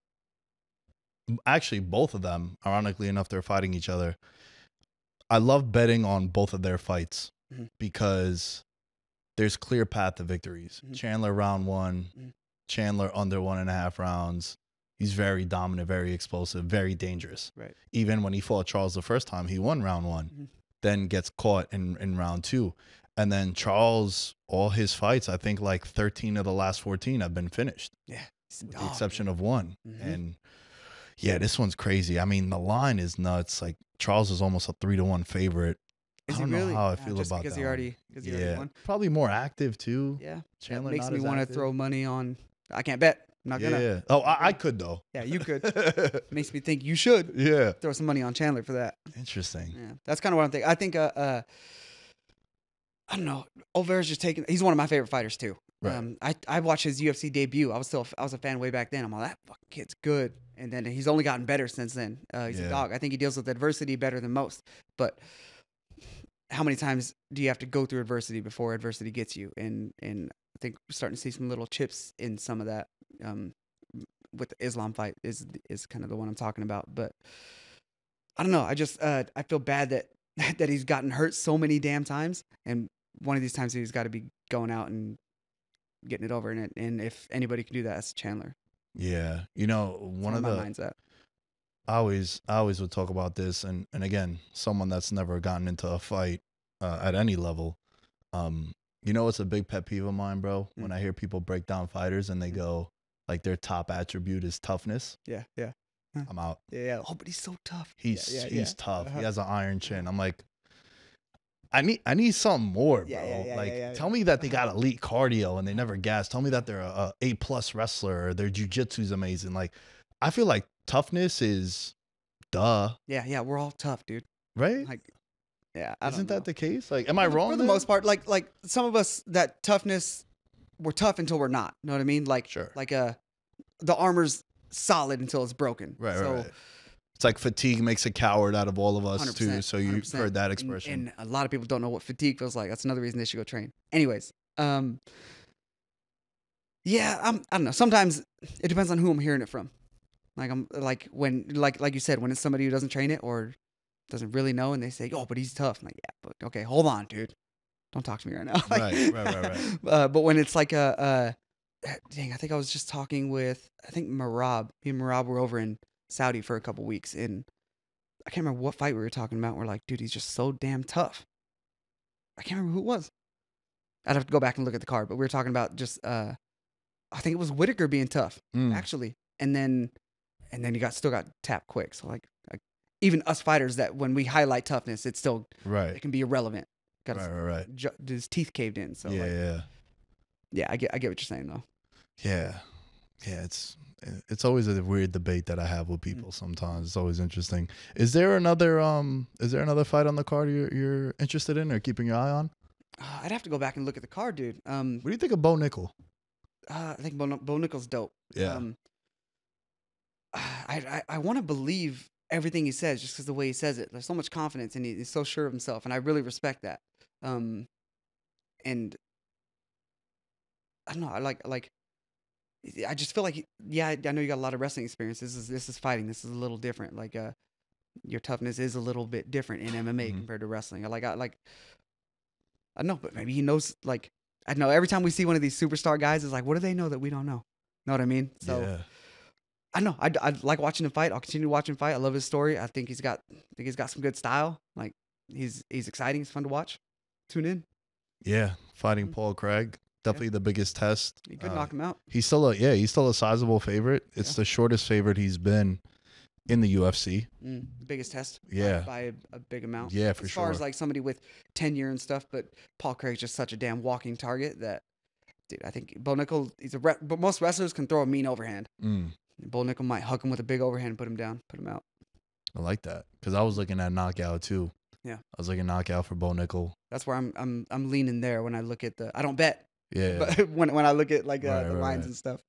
Actually, both of them, ironically enough, they're fighting each other. I love betting on both of their fights mm-hmm. because there's clear path to victories. Mm-hmm. Chandler round one. Mm-hmm. Chandler under one and a half rounds. He's very dominant, very explosive, very dangerous. Right. Even when he fought Charles the first time, he won round one, mm-hmm. then gets caught in, in round two. And then Charles, all his fights, I think like thirteen of the last fourteen have been finished. Yeah. With the exception of one. Mm-hmm. And yeah, this one's crazy. I mean, the line is nuts. Like Charles is almost a three to one favorite. Is I don't he really? know how I feel yeah, about because that. He already, because he yeah. already won. Probably more active too. Yeah. Chandler that makes not me want to throw money on. I can't bet. I'm not yeah. gonna. Oh, I, I could though. Yeah, you could. Makes me think you should. Yeah. Throw some money on Chandler for that. Interesting. Yeah, that's kind of what I'm thinking. I think. Uh, uh I don't know. Olivera's just taking. He's one of my favorite fighters too. Right. Um, I I watched his U F C debut. I was still I was a fan way back then. I'm like, that fucking kid's good. And then he's only gotten better since then. Uh, he's yeah. a dog. I think he deals with adversity better than most. But how many times do you have to go through adversity before adversity gets you? And and I think we're starting to see some little chips in some of that um, with the Islam fight is is kind of the one I'm talking about. But I don't know. I just uh, I feel bad that that he's gotten hurt so many damn times. And one of these times he's got to be going out and getting it over. And it, and if anybody can do that, it's Chandler. Yeah, you know, one of the mindset. I always, I always would talk about this, and and again, someone that's never gotten into a fight uh, at any level, um, you know, it's a big pet peeve of mine, bro. Mm-hmm. When I hear people break down fighters and they mm-hmm. go like their top attribute is toughness. Yeah, yeah. Huh. I'm out. Yeah, yeah. Oh, but he's so tough. He's yeah, yeah, he's yeah. tough. Uh-huh. He has an iron chin. I'm like, I need I need something more, bro. Yeah, yeah, yeah, like, yeah, yeah, yeah. Tell me that they got elite cardio and they never gas. Tell me that they're a A plus wrestler or their jujitsu's amazing. Like, I feel like toughness is, duh. Yeah, yeah, we're all tough, dude. Right? Like, yeah. I Isn't don't know. that the case? Like, am I wrong? For the most part, like, like some of us that toughness, we're tough until we're not. You know what I mean? Like, sure. Like a, the armor's solid until it's broken. Right. So, right. right. It's like fatigue makes a coward out of all of us too. So you've heard that expression. And, and a lot of people don't know what fatigue feels like. That's another reason they should go train. Anyways, um, yeah, I'm, I don't know. Sometimes it depends on who I'm hearing it from. Like I'm like when like like you said, when it's somebody who doesn't train it or doesn't really know, and they say, "Oh, but he's tough." I'm like, yeah, but okay, hold on, dude. Don't talk to me right now. Like, right, right, right, right. uh, but when it's like a, a dang, I think I was just talking with I think Marab. Me and Marab were over in Saudi for a couple weeks, and I can't remember what fight we were talking about. We're like, dude, he's just so damn tough. I can't remember who it was. I'd have to go back and look at the card, but we were talking about just uh I think it was Whitaker being tough mm. actually, and then and then he got still got tapped quick. So like, like even us fighters that when we highlight toughness, it's still right. It can be irrelevant. Got right, right, right. Ju his teeth caved in. So yeah, like, yeah, yeah. I get I get what you're saying though. Yeah, yeah. It's. It's always a weird debate that I have with people sometimes. It's always interesting. Is there another um? Is there another fight on the card you're, you're interested in or keeping your eye on? Uh, I'd have to go back and look at the card, dude. Um, what do you think of Bo Nickal? Uh, I think Bo, Bo Nickal's dope. Yeah. Um, I I, I want to believe everything he says just because the way he says it. There's so much confidence and he, he's so sure of himself, and I really respect that. Um, and I don't know. I like like. I just feel like, yeah, I know you got a lot of wrestling experience. This is this is fighting. This is a little different. Like, uh, your toughness is a little bit different in M M A mm-hmm. compared to wrestling. Like, I like, I don't know, but maybe he knows. Like, I don't know. Every time we see one of these superstar guys, it's like, what do they know that we don't know? Know what I mean? So, yeah. I don't know. I, I like watching him fight. I'll continue watching him fight. I love his story. I think he's got. I think he's got some good style. Like, he's he's exciting. He's fun to watch. Tune in. Yeah, fighting mm-hmm. Paul Craig. Definitely yeah. the biggest test. He could uh, knock him out. He's still a yeah. He's still a sizable favorite. It's yeah. the shortest favorite he's been in the U F C. Mm, biggest test. Yeah, by, by a, a big amount. Yeah, for sure. As far as like somebody with tenure and stuff, but Paul Craig's just such a damn walking target that, dude. I think Bo Nickal. He's a re but most wrestlers can throw a mean overhand. Mm. Bo Nickal might hook him with a big overhand and put him down, put him out. I like that because I was looking at knockout too. Yeah, I was looking knockout for Bo Nickal. That's where I'm. I'm. I'm leaning there when I look at the. I don't bet. Yeah, but when when I look at like uh, right, the right, lines right. and stuff,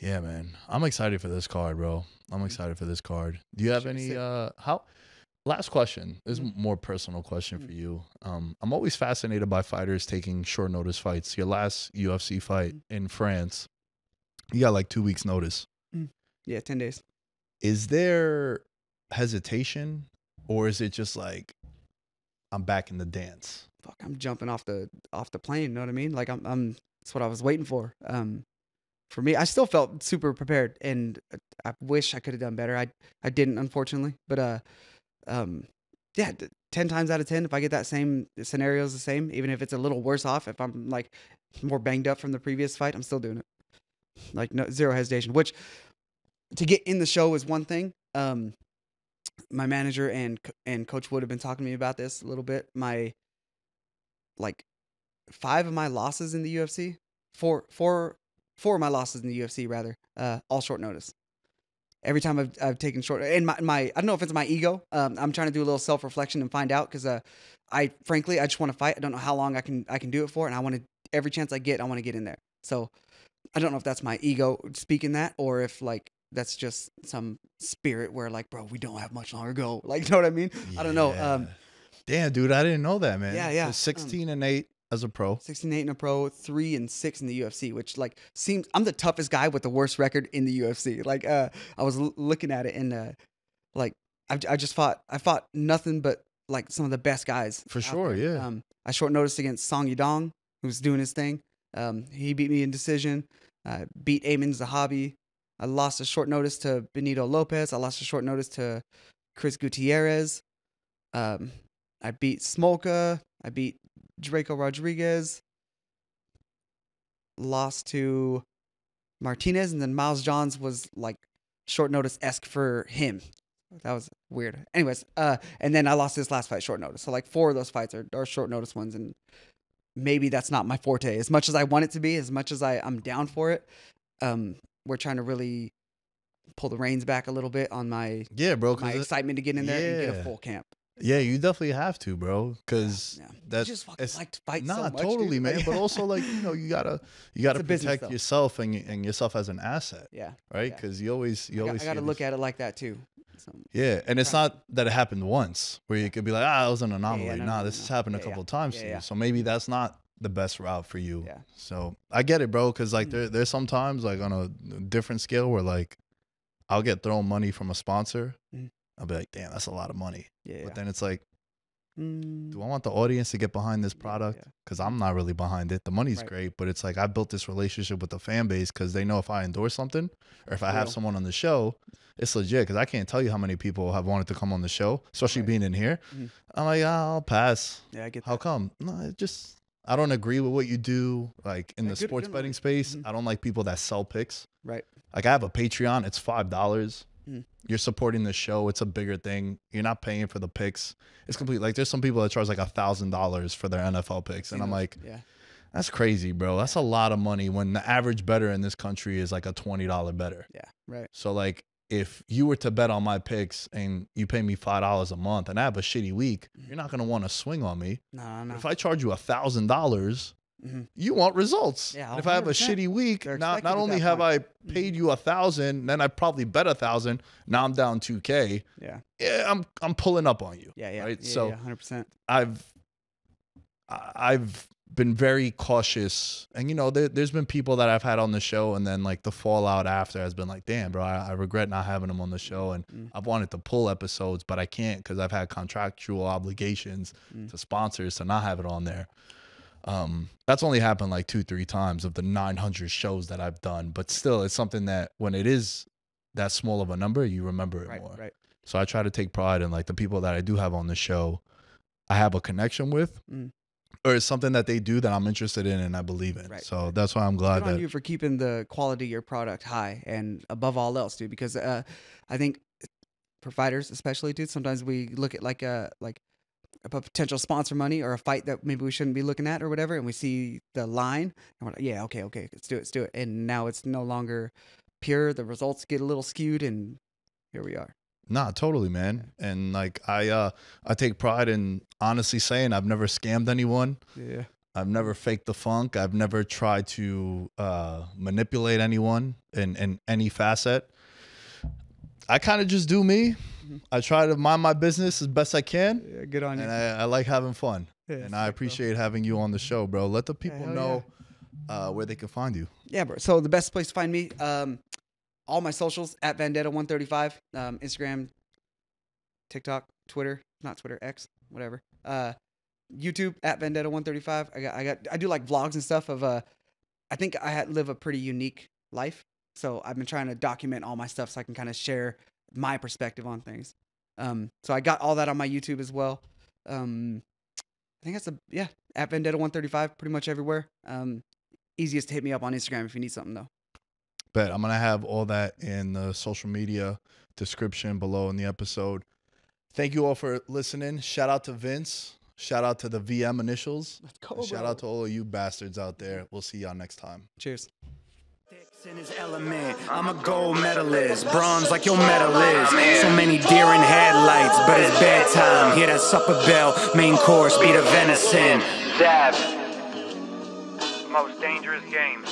Yeah, man. I'm excited for this card, bro. I'm excited for this card. Do you have any uh how last question. This is a more personal question for you. Um I'm always fascinated by fighters taking short notice fights. Your last U F C fight in France, you got like two weeks notice. Yeah, ten days. Is there hesitation or is it just like I'm back in the dance? Fuck, I'm jumping off the off the plane, you know what I mean? Like I'm I'm that's what I was waiting for. Um For me, I still felt super prepared, and I wish I could have done better. I I didn't, unfortunately, but uh, um, yeah, ten times out of ten, if I get that same scenario is the same, even if it's a little worse off, if I'm like more banged up from the previous fight, I'm still doing it. Like no zero hesitation. Which to get in the show is one thing. Um, my manager and and Coach Wood have been talking to me about this a little bit. My like five of my losses in the U F C, four four. Four of my losses in the U F C, rather, uh, all short notice. Every time I've, I've taken short, and my, my, I don't know if it's my ego. Um, I'm trying to do a little self-reflection and find out because uh, I, frankly, I just want to fight. I don't know how long I can, I can do it for, and I want to, every chance I get, I want to get in there. So I don't know if that's my ego speaking that or if, like, that's just some spirit where, like, bro, we don't have much longer to go. Like, you know what I mean? Yeah. I don't know. Um, Damn, dude, I didn't know that, man. Yeah, yeah. So sixteen and eight. As a pro, sixteen eight in a pro, three and six in the U F C, which like seems I'm the toughest guy with the worst record in the U F C. Like uh, I was l looking at it and uh, like I, I just fought, I fought nothing but like some of the best guys. For sure, there. yeah. Um, I short noticed against Song Yudong, who's doing his thing. Um, he beat me in decision. Uh, beat Amin Zahabi. I lost a short notice to Benito Lopez. I lost a short notice to Chris Gutierrez. Um, I beat Smolka. I beat Draco Rodriguez, lost to Martinez, and then Miles Johns was like short notice-esque for him. That was weird. Anyways, uh, and then I lost this last fight short notice. So like four of those fights are, are short notice ones, and maybe that's not my forte. As much as I want it to be, as much as I, I'm down for it, um, we're trying to really pull the reins back a little bit on my, yeah, bro, my excitement to get in there yeah. and get a full camp. Yeah, you definitely have to, bro, because yeah, yeah. that's just fucking like to fight. Nah, so much, totally, dude. man. But also, like you know, you gotta you gotta protect business, yourself and and yourself as an asset. Yeah, right. Because yeah. you always you I always got, I gotta look this. at it like that too. So, yeah, and it's not that it happened once where you could be like, ah, it was an anomaly. Yeah, yeah, no, nah, no, this no. has happened a yeah, couple yeah. of times yeah, to yeah. you, so maybe that's not the best route for you. Yeah. So I get it, bro, because like mm. there there's sometimes like on a different scale where like I'll get thrown money from a sponsor. Mm. I'll be like, damn, that's a lot of money. Yeah, but then it's like, mm. do I want the audience to get behind this product? Because yeah. I'm not really behind it. The money's right. great, but it's like I built this relationship with the fan base because they know if I endorse something or if I have someone on the show, it's legit. Because I can't tell you how many people have wanted to come on the show, especially right. being in here. Mm-hmm. I'm like, oh, I'll pass. Yeah, I get that. How come? No, it just I don't agree with what you do. Like in yeah, the good, sports good betting right. space, mm-hmm. I don't like people that sell picks. Right. Like I have a Patreon. It's five dollars. Mm. You're supporting the show. It's a bigger thing. You're not paying for the picks. It's complete. Like there's some people that charge like a thousand dollars for their N F L picks, and I'm like, yeah, that's crazy, bro. That's a lot of money when the average bettor in this country is like a twenty dollar bettor. Yeah, right. So like, if you were to bet on my picks and you pay me five dollars a month, and I have a shitty week, you're not gonna want to swing on me. No, no. If I charge you a thousand dollars. Mm-hmm. You want results. Yeah, and if I have a shitty week, not, not only have point. I paid you a thousand, then I probably bet a thousand. Now I'm down two K. Yeah. Yeah. I'm, I'm pulling up on you. Yeah. Yeah. Right? Yeah, so yeah, one hundred percent. I've, I've been very cautious, and you know, there, there's been people that I've had on the show, and then like the fallout after has been like, damn bro, I, I regret not having them on the show. And mm. I've wanted to pull episodes, but I can't, cause I've had contractual obligations mm. to sponsors to not have it on there. Um, that's only happened like two, three times of the nine hundred shows that I've done, but still it's something that when it is that small of a number, you remember it right, more. Right. So I try to take pride in like the people that I do have on the show, I have a connection with, mm. or it's something that they do that I'm interested in and I believe in. Right, so right. that's why I'm glad Good that on you for keeping the quality of your product high and above all else, dude, because, uh, I think for fighters, especially dude, sometimes we look at like, uh, like, a potential sponsor money or a fight that maybe we shouldn't be looking at or whatever, and we see the line and we're like, yeah, okay, okay, let's do it, let's do it. And now it's no longer pure. The results get a little skewed, and here we are. Nah, totally, man. Yeah. And like I, uh, I take pride in honestly saying I've never scammed anyone. Yeah. I've never faked the funk. I've never tried to uh, manipulate anyone in, in any facet. I kind of just do me. Mm-hmm. I try to mind my business as best I can. Yeah, good on you. And I, I like having fun. Yeah, and I appreciate bro. having you on the show, bro. Let the people Hell know yeah. uh, where they can find you. Yeah, bro. So the best place to find me, um, all my socials, at Vendetta one thirty-five, um, Instagram, TikTok, Twitter, not Twitter, X, whatever. Uh, YouTube, at Vendetta one thirty-five. I got, I got, I do like vlogs and stuff of, uh, I think I live a pretty unique life. So I've been trying to document all my stuff so I can kind of share my perspective on things. Um, so I got all that on my YouTube as well. Um, I think that's a, yeah, at Vendetta one thirty-five, pretty much everywhere. Um, easiest to hit me up on Instagram if you need something though. Bet. I'm going to have all that in the social media description below in the episode. Thank you all for listening. Shout out to Vince. Shout out to the V M initials. Let's go, shout bro. out to all of you bastards out there. We'll see y'all next time. Cheers. In his element, I'm a gold medalist, bronze like your medal is. So many deer in headlights, but it's bedtime. Hear that supper bell, main course, beat a venison. Dab. Most dangerous game.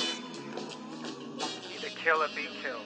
Either kill or be killed.